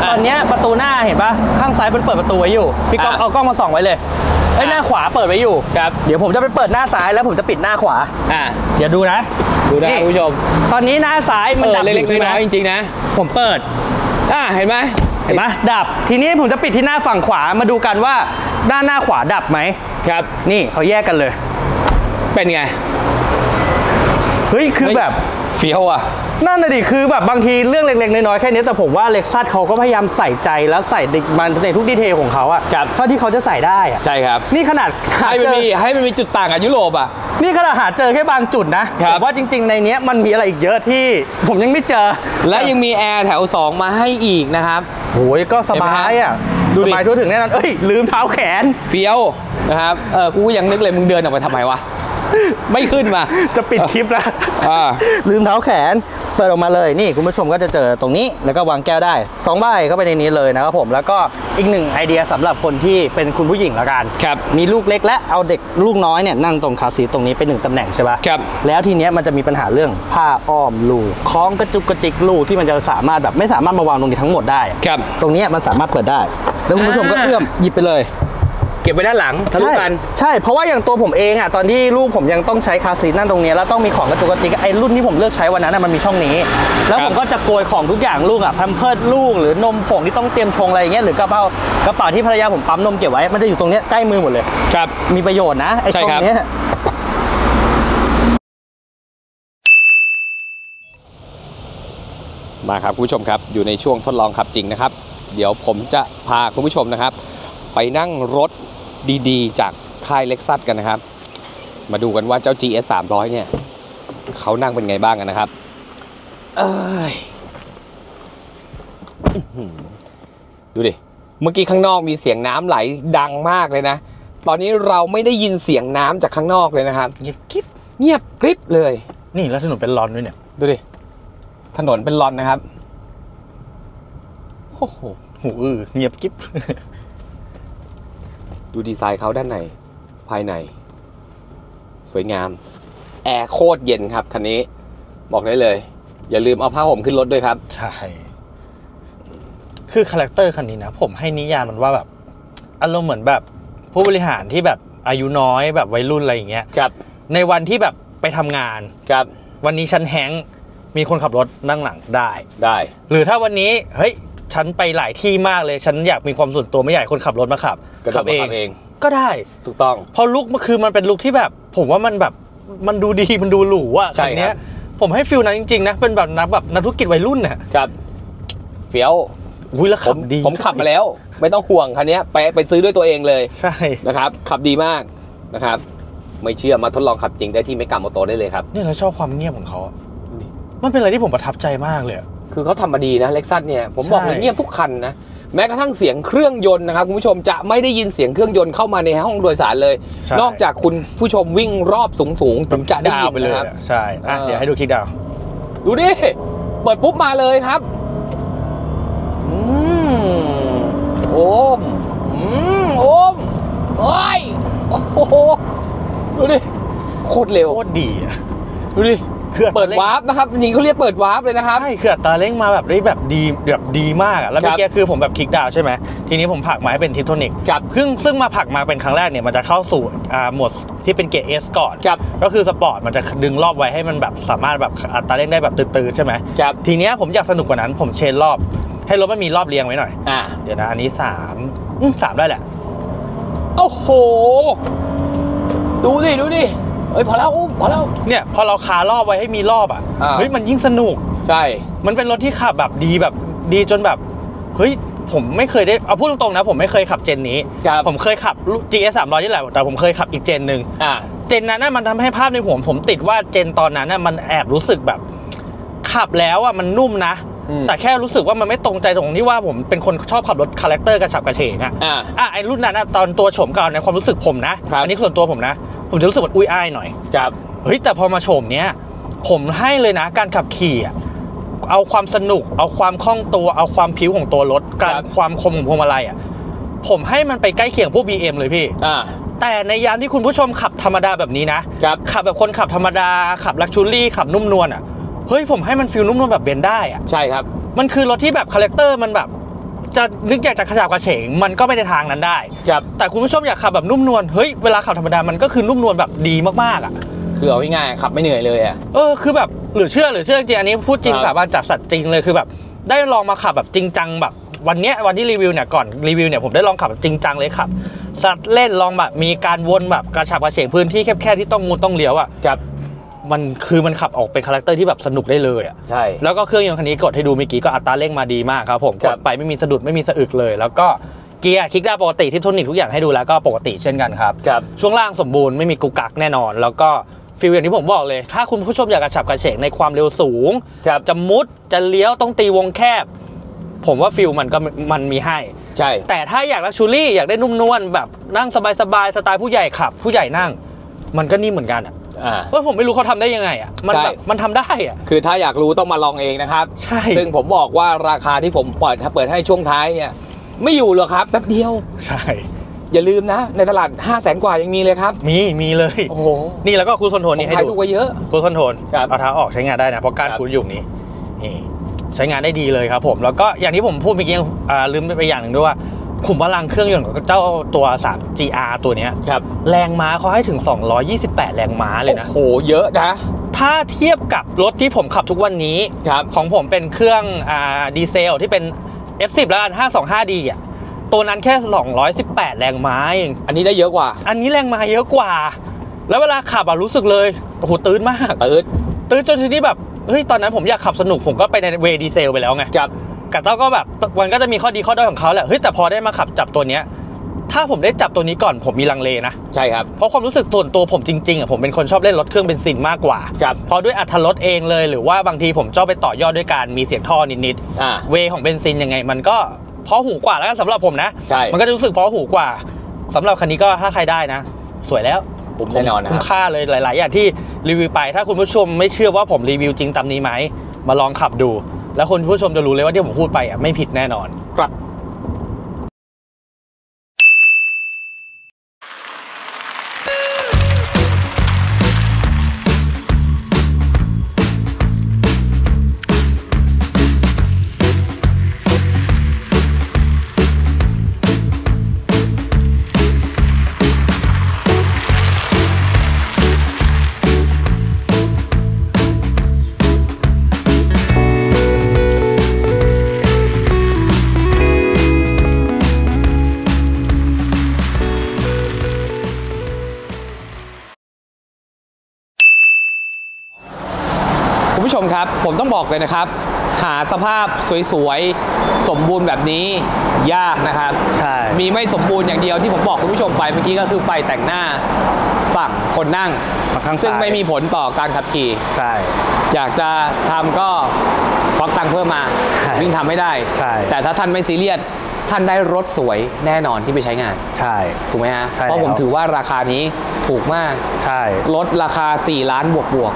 ตอนนี้ประตูหน้าเห็นปะข้างซ้ายมันเปิดประตูไว้อยู่พี่ก๊อฟเอากล้องมาส่องไว้เลยไอ้หน้าขวาเปิดไว้อยู่ครับเดี๋ยวผมจะไปเปิดหน้าซ้ายแล้วผมจะปิดหน้าขวาอ่าเดี๋ยวดูนะดูนะคุณผู้ชมตอนนี้หน้าซ้ายมันดับเล็กๆน้อยๆจริงๆนะผมเปิดอ่าเห็นไหมเห็นไหมดับทีนี้ผมจะปิดที่หน้าฝั่งขวามาดูกันว่าด้านหน้าขวาดับไหมครับนี่เขาแยกกันเลยเป็นไงเฮ้ยคือแบบเฟี้ยวอ่ะนั่นน่ะดิคือแบบบางทีเรื่องเล็กๆน้อยๆแค่นี้แต่ผมว่า Lexus เขาก็พยายามใส่ใจแล้วใส่มันในทุกดีเทลของเขาอ่ะเท่าที่เขาจะใส่ได้อ่ะใช่ครับนี่ขนาดให้มันมีให้มันมีจุดต่างกับยุโรปอ่ะนี่ขนาดหาเจอแค่บางจุดนะแต่ว่าจริงๆในนี้มันมีอะไรอีกเยอะที่ผมยังไม่เจอและยังมีแอร์แถวสองมาให้อีกนะครับโอ้ยก็สบายอ่ะดูดิสบายทั่วถึงแน่นอนเอ้ยลืมเท้าแขนเฟี้ยวนะครับเออกูยังนึกเลยมึงเดินออกไปทำไมวะไม่ขึ้นมาจะปิดคลิปแล้วลืมเท้าแขนเปิดออกมาเลยนี่คุณผู้ชมก็จะเจอตรงนี้แล้วก็วางแก้วได้สองใบเข้าไปในนี้เลยนะครับผมแล้วก็อีกหนึ่งไอเดียสำหรับคนที่เป็นคุณผู้หญิงละกันครับมีลูกเล็กและเอาเด็กลูกน้อยเนี่ยนั่งตรงคาซีตรงนี้เป็นหนึ่งตำแหน่งใช่ป่ะครับแล้วทีเนี้ยมันจะมีปัญหาเรื่องผ้าอ้อมลูกคล้องกระจุกกระจิกลูกที่มันจะสามารถแบบไม่สามารถมาวางตรงนี้ทั้งหมดได้ครับตรงนี้มันสามารถเปิดได้แล้วคุณผู้ชมก็เอื้อมหยิบไปเลยเก็บไว้ด้านหลังทะลุกันใช่เพราะว่าอย่างตัวผมเองอ่ะตอนที่ลูกผมยังต้องใช้คาซีนั่นตรงนี้แล้วต้องมีของกระจุกกระจิกไอ้รุ่นที่ผมเลือกใช้วันนั้นมันมีช่องนี้แล้วผมก็จะโกยของทุกอย่างลูกอ่ะแพมเพิร์สลูกหรือนมผงที่ต้องเตรียมชงอะไรอย่างเงี้ยหรือกระเป๋ากระเป๋าที่ภรรยาผมปั๊มนมเก็บไว้มันจะอยู่ตรงนี้ใกล้มือหมดเลยครับมีประโยชน์นะไอ้ช่องนี้มาครับผู้ชมครับอยู่ในช่วงทดลองขับจริงนะครับ เดี๋ยวผมจะพาคุณผู้ชมนะครับไปนั่งรถดีๆจากค่าย Lexus กันนะครับมาดูกันว่าเจ้า จี เอส สามร้อยเนี่ยเขานั่งเป็นไงบ้างกันนะครับเอ้ยดูดิเมื่อกี้ข้างนอกมีเสียงน้ำไหลดังมากเลยนะตอนนี้เราไม่ได้ยินเสียงน้ำจากข้างนอกเลยนะครับเงียบกริบเงียบกริบเลยนี่แล้วถนนเป็นลอนด้วยเนี่ยดูดิถนนเป็นลอนนะครับโอ้โหหูอื้อเงียบกริบดูดีไซน์เขาด้านในภายในสวยงามแอร์โคตรเย็นครับคันนี้บอกได้เลยอย่าลืมเอาผ้าห่มขึ้นรถด้วยครับใช่คือคาแรคเตอร์คันนี้นะผมให้นิยามมันว่าแบบอารมณ์เหมือนแบบผู้บริหารที่แบบอายุน้อยแบบวัยรุ่นอะไรอย่างเงี้ยครับในวันที่แบบไปทำงานครับวันนี้ฉันแฮงค์มีคนขับรถนั่งหลังได้ได้หรือถ้าวันนี้เฮ้ยฉันไปหลายที่มากเลยฉันอยากมีความส่วนตัวไม่อยากคนขับรถมาขับขับเองก็ได้ถูกต้องพอลุกมันคือมันเป็นลุกที่แบบผมว่ามันแบบมันดูดีมันดูหรูอ่ะคันนี้ผมให้ฟิลนั้นจริงๆนะเป็นแบบนักแบบนักธุรกิจวัยรุ่นนะครับเฟี้ยวผมผมขับมาแล้วไม่ต้องห่วงคันนี้ไปไปซื้อด้วยตัวเองเลยใช่นะครับขับดีมากนะครับไม่เชื่อมาทดลองขับจริงได้ที่เมกะโมโตได้เลยครับเนี่ยเราชอบความเงียบของเขามันเป็นอะไรที่ผมประทับใจมากเลยคือเขาทำมาดีนะเล็กซัสเนี่ยผมบอกเลยเงียบทุกคันนะแม้กระทั่งเสียงเครื่องยนต์นะครับคุณผู้ชมจะไม่ได้ยินเสียงเครื่องยนต์เข้ามาในห้องโดยสารเลยนอกจากคุณผู้ชมวิ่งรอบสูงๆถึงจะได้ยินไปเลยครับใช่เดี๋ยวให้ดูคลิกดาวดูดิเปิดปุ๊บมาเลยครับอืมโอมอืมโอมโอ้ยโอ้โหดูดิโคตรเร็วโคตรดีอ่ะดูดิเปิดวาร์ปนะครับนี่เขาเรียกเปิดวาร์ปเลยนะครับใช่คืออัตราเร่งมาแบบได้แบบดีแบบดีมากอ่ะแล้วเมื่อกี้คือผมแบบคลิกดาวใช่ไหมทีนี้ผมผักมาให้เป็นทิปโทนิกกับซึ่งซึ่งมาผักมาเป็นครั้งแรกเนี่ยมันจะเข้าสู่อ่าโหมดที่เป็นเกียร์ เอส ก่อนก็คือสปอร์ตมันจะดึงรอบไว้ให้มันแบบสามารถแบบอัตราเร่งได้แบบตื้อๆใช่ไหมทีนี้ผมอยากสนุกกว่านั้นผมเชนรอบให้รถมันมีรอบเรียงไว้หน่อยอ่าเดี๋ยวนะอันนี้สามสามได้แหละโอ้โหดูดิดูดิเอ้ยพอแล้วพอแล้วเนี่ยพอเราคารอบไว้ให้มีรอบอ่ะเฮ้ยมันยิ่งสนุกใช่มันเป็นรถที่ขับแบบดีแบบดีจนแบบเฮ้ยผมไม่เคยได้เอาพูดตรงๆนะผมไม่เคยขับเจนนี้ผมเคยขับ จี เอส สามร้อยนี่แหละแต่ผมเคยขับอีกเจนหนึ่งเจนนั้นน่ะมันทำให้ภาพในหัวผมติดว่าเจนตอนนั้นน่ะมันแอบรู้สึกแบบขับแล้วอ่ะมันนุ่มนะแต่แค่รู้สึกว่ามันไม่ตรงใจตรงที่ว่าผมเป็นคนชอบขับรถคาแรคเตอร์กระฉับกระเฉงอ่ะอ่ะไอรุ่นนั้นตอนตัวโฉมเก่าในความรู้สึกผมนะอันนี้ส่วนตัวผมนะผมจะรู้สึกว่าอุ้ยอ้ายหน่อยครับเฮ้ยแต่พอมาชมเนี้ยผมให้เลยนะการขับขี่เอาความสนุกเอาความคล่องตัวเอาความผิวของตัวรถการความคมของพวงมาลัยอ่ะผมให้มันไปใกล้เคียงพวก บี เอ็ม เลยพี่แต่ในยามที่คุณผู้ชมขับธรรมดาแบบนี้นะขับแบบคนขับธรรมดาขับลักชัวรี่ขับนุ่มนวลอ่ะเฮ้ยผมให้มันฟีลนุ่มนวลแบบเบนได้อ่ะใช่ครับมันคือรถที่แบบคาแรคเตอร์มันแบบจะนึกอยากจะขยับกระเฉงมันก็ไม่ได้ทางนั้นได้แต่คุณผู้ชมอยากขับแบบนุ่มนวลเฮ้ยเวลาขับธรรมดามันก็คือนุ่มนวลแบบดีมากๆอ่ะคือเอาง่ายๆขับไม่เหนื่อยเลยอ่ะเออคือแบบหรือเชื่อหรือเชื่อจริงอันนี้พูดจริงสาบานจากสัตว์จริงเลยคือแบบได้ลองมาขับแบบจริงจังแบบวันนี้วันที่รีวิวเนี่ยก่อนรีวิวเนี่ยผมได้ลองขับแบบจริงจังเลยขับสัตว์เล่นลองแบบมีการวนแบบกระฉับกระเฉงพื้นที่แคบๆที่ต้องงูต้องเลี้ยวอ่ะมันคือมันขับออกเป็นคาแรคเตอร์ที่แบบสนุกได้เลยอ่ะใช่แล้วก็เครื่องยนต์คันนี้กดให้ดูเมื่อกี้ก็อัตราเร่งมาดีมากครับผมกดไปไม่มีสะดุดไม่มีสะอึกเลยแล้วก็เกียร์คลิกได้ปกติที่ทุนนิกทุกอย่างให้ดูแล้วก็ปกติเช่นกันครับครับช่วงล่างสมบูรณ์ไม่มีกุกกักแน่นอนแล้วก็ฟิลอย่างที่ผมบอกเลยถ้าคุณผู้ชมอยากกระฉับกระเฉงในความเร็วสูงจะมุดจะเลี้ยวต้องตีวงแคบผมว่าฟิลมันก็มันมีให้ใช่แต่ถ้าอยากลักชูรี่อยากได้นุ่มนวลแบบนั่งสบายๆสไตล์ผู้ใหญ่ขับผู้ใหญ่นั่งมันก็นิ่มเหมือนกันอ่ะว่าผมไม่รู้เขาทำได้ยังไงอ่ะมันแบบมันทำได้อ่ะคือถ้าอยากรู้ต้องมาลองเองนะครับใช่ซึ่งผมบอกว่าราคาที่ผมเปิดถ้าเปิดให้ช่วงท้ายเนี่ยไม่อยู่หรอกครับแป๊บเดียวใช่อย่าลืมนะในตลาดห้าแสนกว่ายังมีเลยครับมีมีเลยโอ้โหนี่แล้วก็คูลคอนโทรลนี่ให้ดูถูกกว่าเยอะคูลคอนโทรลเอาเท้าออกใช้งานได้นะเพราะการคูลอยู่นี้นี่ใช้งานได้ดีเลยครับผมแล้วก็อย่างที่ผมพูดเมื่อกี้ยังลืมไปอย่างหนึ่งด้วยว่าขุมพลังเครื่องยนต์ของเจ้าตัว สาม จี อาร์ ตัวเนี้ยครับแรงม้าเขาให้ถึงสองร้อยยี่สิบแปดแรงม้าเลยนะโอ้โหเยอะนะถ้าเทียบกับรถที่ผมขับทุกวันนี้ของผมเป็นเครื่องดีเซลที่เป็น เอฟ สิบ แล้วกัน ห้าสองห้าดี อ่ะตัวนั้นแค่สองร้อยสิบแปดแรงม้าเองอันนี้ได้เยอะกว่าอันนี้แรงม้าเยอะกว่าแล้วเวลาขับอ่ะรู้สึกเลยโอ้โหตื้นมากตื้นตื้นจนทีนี้แบบเฮ้ยตอนนั้นผมอยากขับสนุกผมก็ไปในเวย์ดีเซลไปแล้วไง กับเต้าก็แบบมันก็จะมีข้อดีข้อด้อยของเขาแหละเฮ้ยแต่พอได้มาขับจับตัวเนี้ยถ้าผมได้จับตัวนี้ก่อนผมมีลังเลนะใช่ครับเพราะความรู้สึกส่วนตัวผมจริงๆอ่ะผมเป็นคนชอบเล่นรถเครื่องเบนซินมากกว่าครับพอด้วยอรรถรสเองเลยหรือว่าบางทีผมชอบไปต่อยอดด้วยการมีเสียงท่อนิดๆเวของเบนซินยังไงมันก็เพราะหูกว่าแล้วกันสำหรับผมนะใช่มันก็จะรู้สึกเพราะหูกว่าสำหรับคันนี้ก็ถ้าใครได้นะสวยแล้วผมแน่นอนนะคุ้มค่าเลยหลายๆอย่างที่รีวิวไปถ้าคุณผู้ชมไม่เชื่อว่าผมรีวิวจริงตามนี้ไหมมาลองขับดูแล้วคุณผู้ชมจะรู้เลยว่าที่ผมพูดไปอ่ะไม่ผิดแน่นอนครับผมต้องบอกเลยนะครับหาสภาพสวยๆสมบูรณ์แบบนี้ยากนะครับใช่มีไม่สมบูรณ์อย่างเดียวที่ผมบอกคุณผู้ชมไปเมื่อกี้ก็คือไฟแต่งหน้าฝั่งคนนั่งซึ่งไม่มีผลต่อการขับขี่ใช่อยากจะทำก็ควักตังค์เพิ่มมาวิ่งทำไม่ได้ใช่แต่ถ้าท่านไม่ซีเรียสท่านได้รถสวยแน่นอนที่ไปใช้งานใช่ถูกไหมฮะเพราะผมถือว่าราคานี้ถูกมากใช่ลดราคาสี่ล้านบวกบวก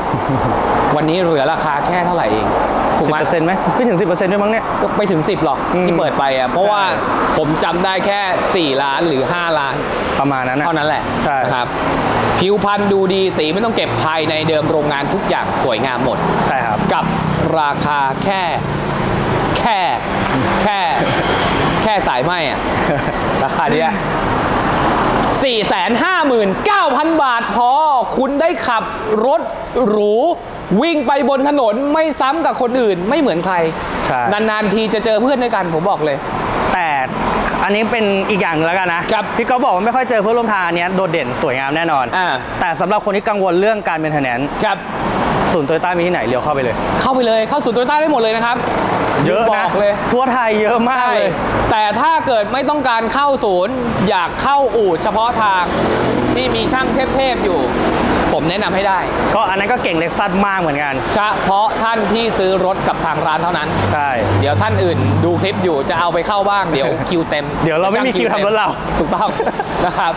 วันนี้เหลือราคาแค่เท่าไหร่เองถูกไหมสิบเปอร์เซ็นต์ไหมไม่ถึง สิบเปอร์เซ็นต์ ด้วยมั้งเนี่ยก็ไปถึงสิบหรอกที่เปิดไปอ่ะเพราะว่าผมจำได้แค่สี่ล้านหรือห้าล้านประมาณนั้นเท่านั้นแหละใช่ครับผิวพรรณดูดีสีไม่ต้องเก็บภายในเดิมโรงงานทุกอย่างสวยงามหมดใช่ครับกับราคาแค่แค่แค่แค่สายไหมอ่ะราคาเนี้ย สี่แสนห้าหมื่นเก้าพัน บาทพอคุณได้ขับรถหรูวิ่งไปบนถนนไม่ซ้ำกับคนอื่นไม่เหมือนใครนานๆทีจะเจอเพื่อนด้วยกันผมบอกเลยแต่อันนี้เป็นอีกอย่างแล้วกันนะพี่ก็บอกว่าไม่ค่อยเจอเพื่อนร่วมทางอันนี้โดดเด่นสวยงามแน่นอนแต่สำหรับคนที่กังวลเรื่องการเป็นแถนนศูนย์โตโยต้ามีที่ไหนเลี้ยวเข้าไปเลยเข้าไปเลยเข้าศูนย์โตโยต้าได้หมดเลยนะครับเยอะนะทั่วไทยเยอะมากเลยแต่ถ้าเกิดไม่ต้องการเข้าศูนย์อยากเข้าอู่เฉพาะทางที่มีช่างเทพๆอยู่ผมแนะนำให้ได้ก็อันนั้นก็เก่งเล็กซัดมากเหมือนกันเฉพาะท่านที่ซื้อรถกับทางร้านเท่านั้นใช่เดี๋ยวท่านอื่นดูคลิปอยู่จะเอาไปเข้าบ้างเดี๋ยวคิวเต็มเดี๋ยวเราไม่มีคิวทำรถเราถูกต้องนะครับ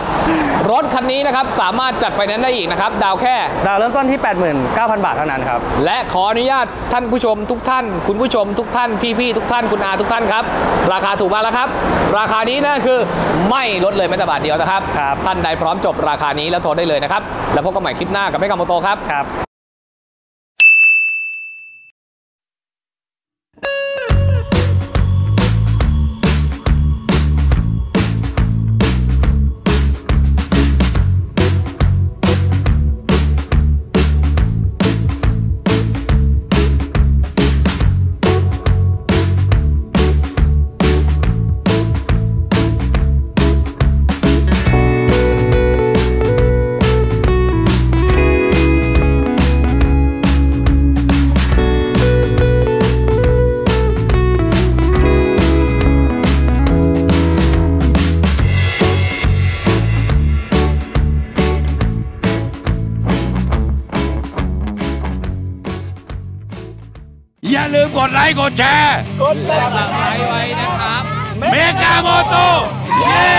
รถคันนี้นะครับสามารถจัดไฟแนนซ์ได้อีกนะครับดาวแค่ดาวเริ่มต้นที่ แปดหมื่นเก้าพัน บาทเท่านั้นครับและขออนุญาตท่านผู้ชมทุกท่านคุณผู้ชมทุกท่านพี่ๆทุกท่านคุณอาทุกท่านครับราคาถูกมากแล้วครับราคานี้นะคือไม่ลดเลยแม้แต่บาทเดียวนะครับท่านใดพร้อมจบราคานี้แล้วโทรได้เลยนะครับแล้วพบกันใหม่หน้ากับแม่กำมโตครับครับกดไลค์กดแชร์กดซับสไครบ์ไว้นะครับเมกาโมโตเย้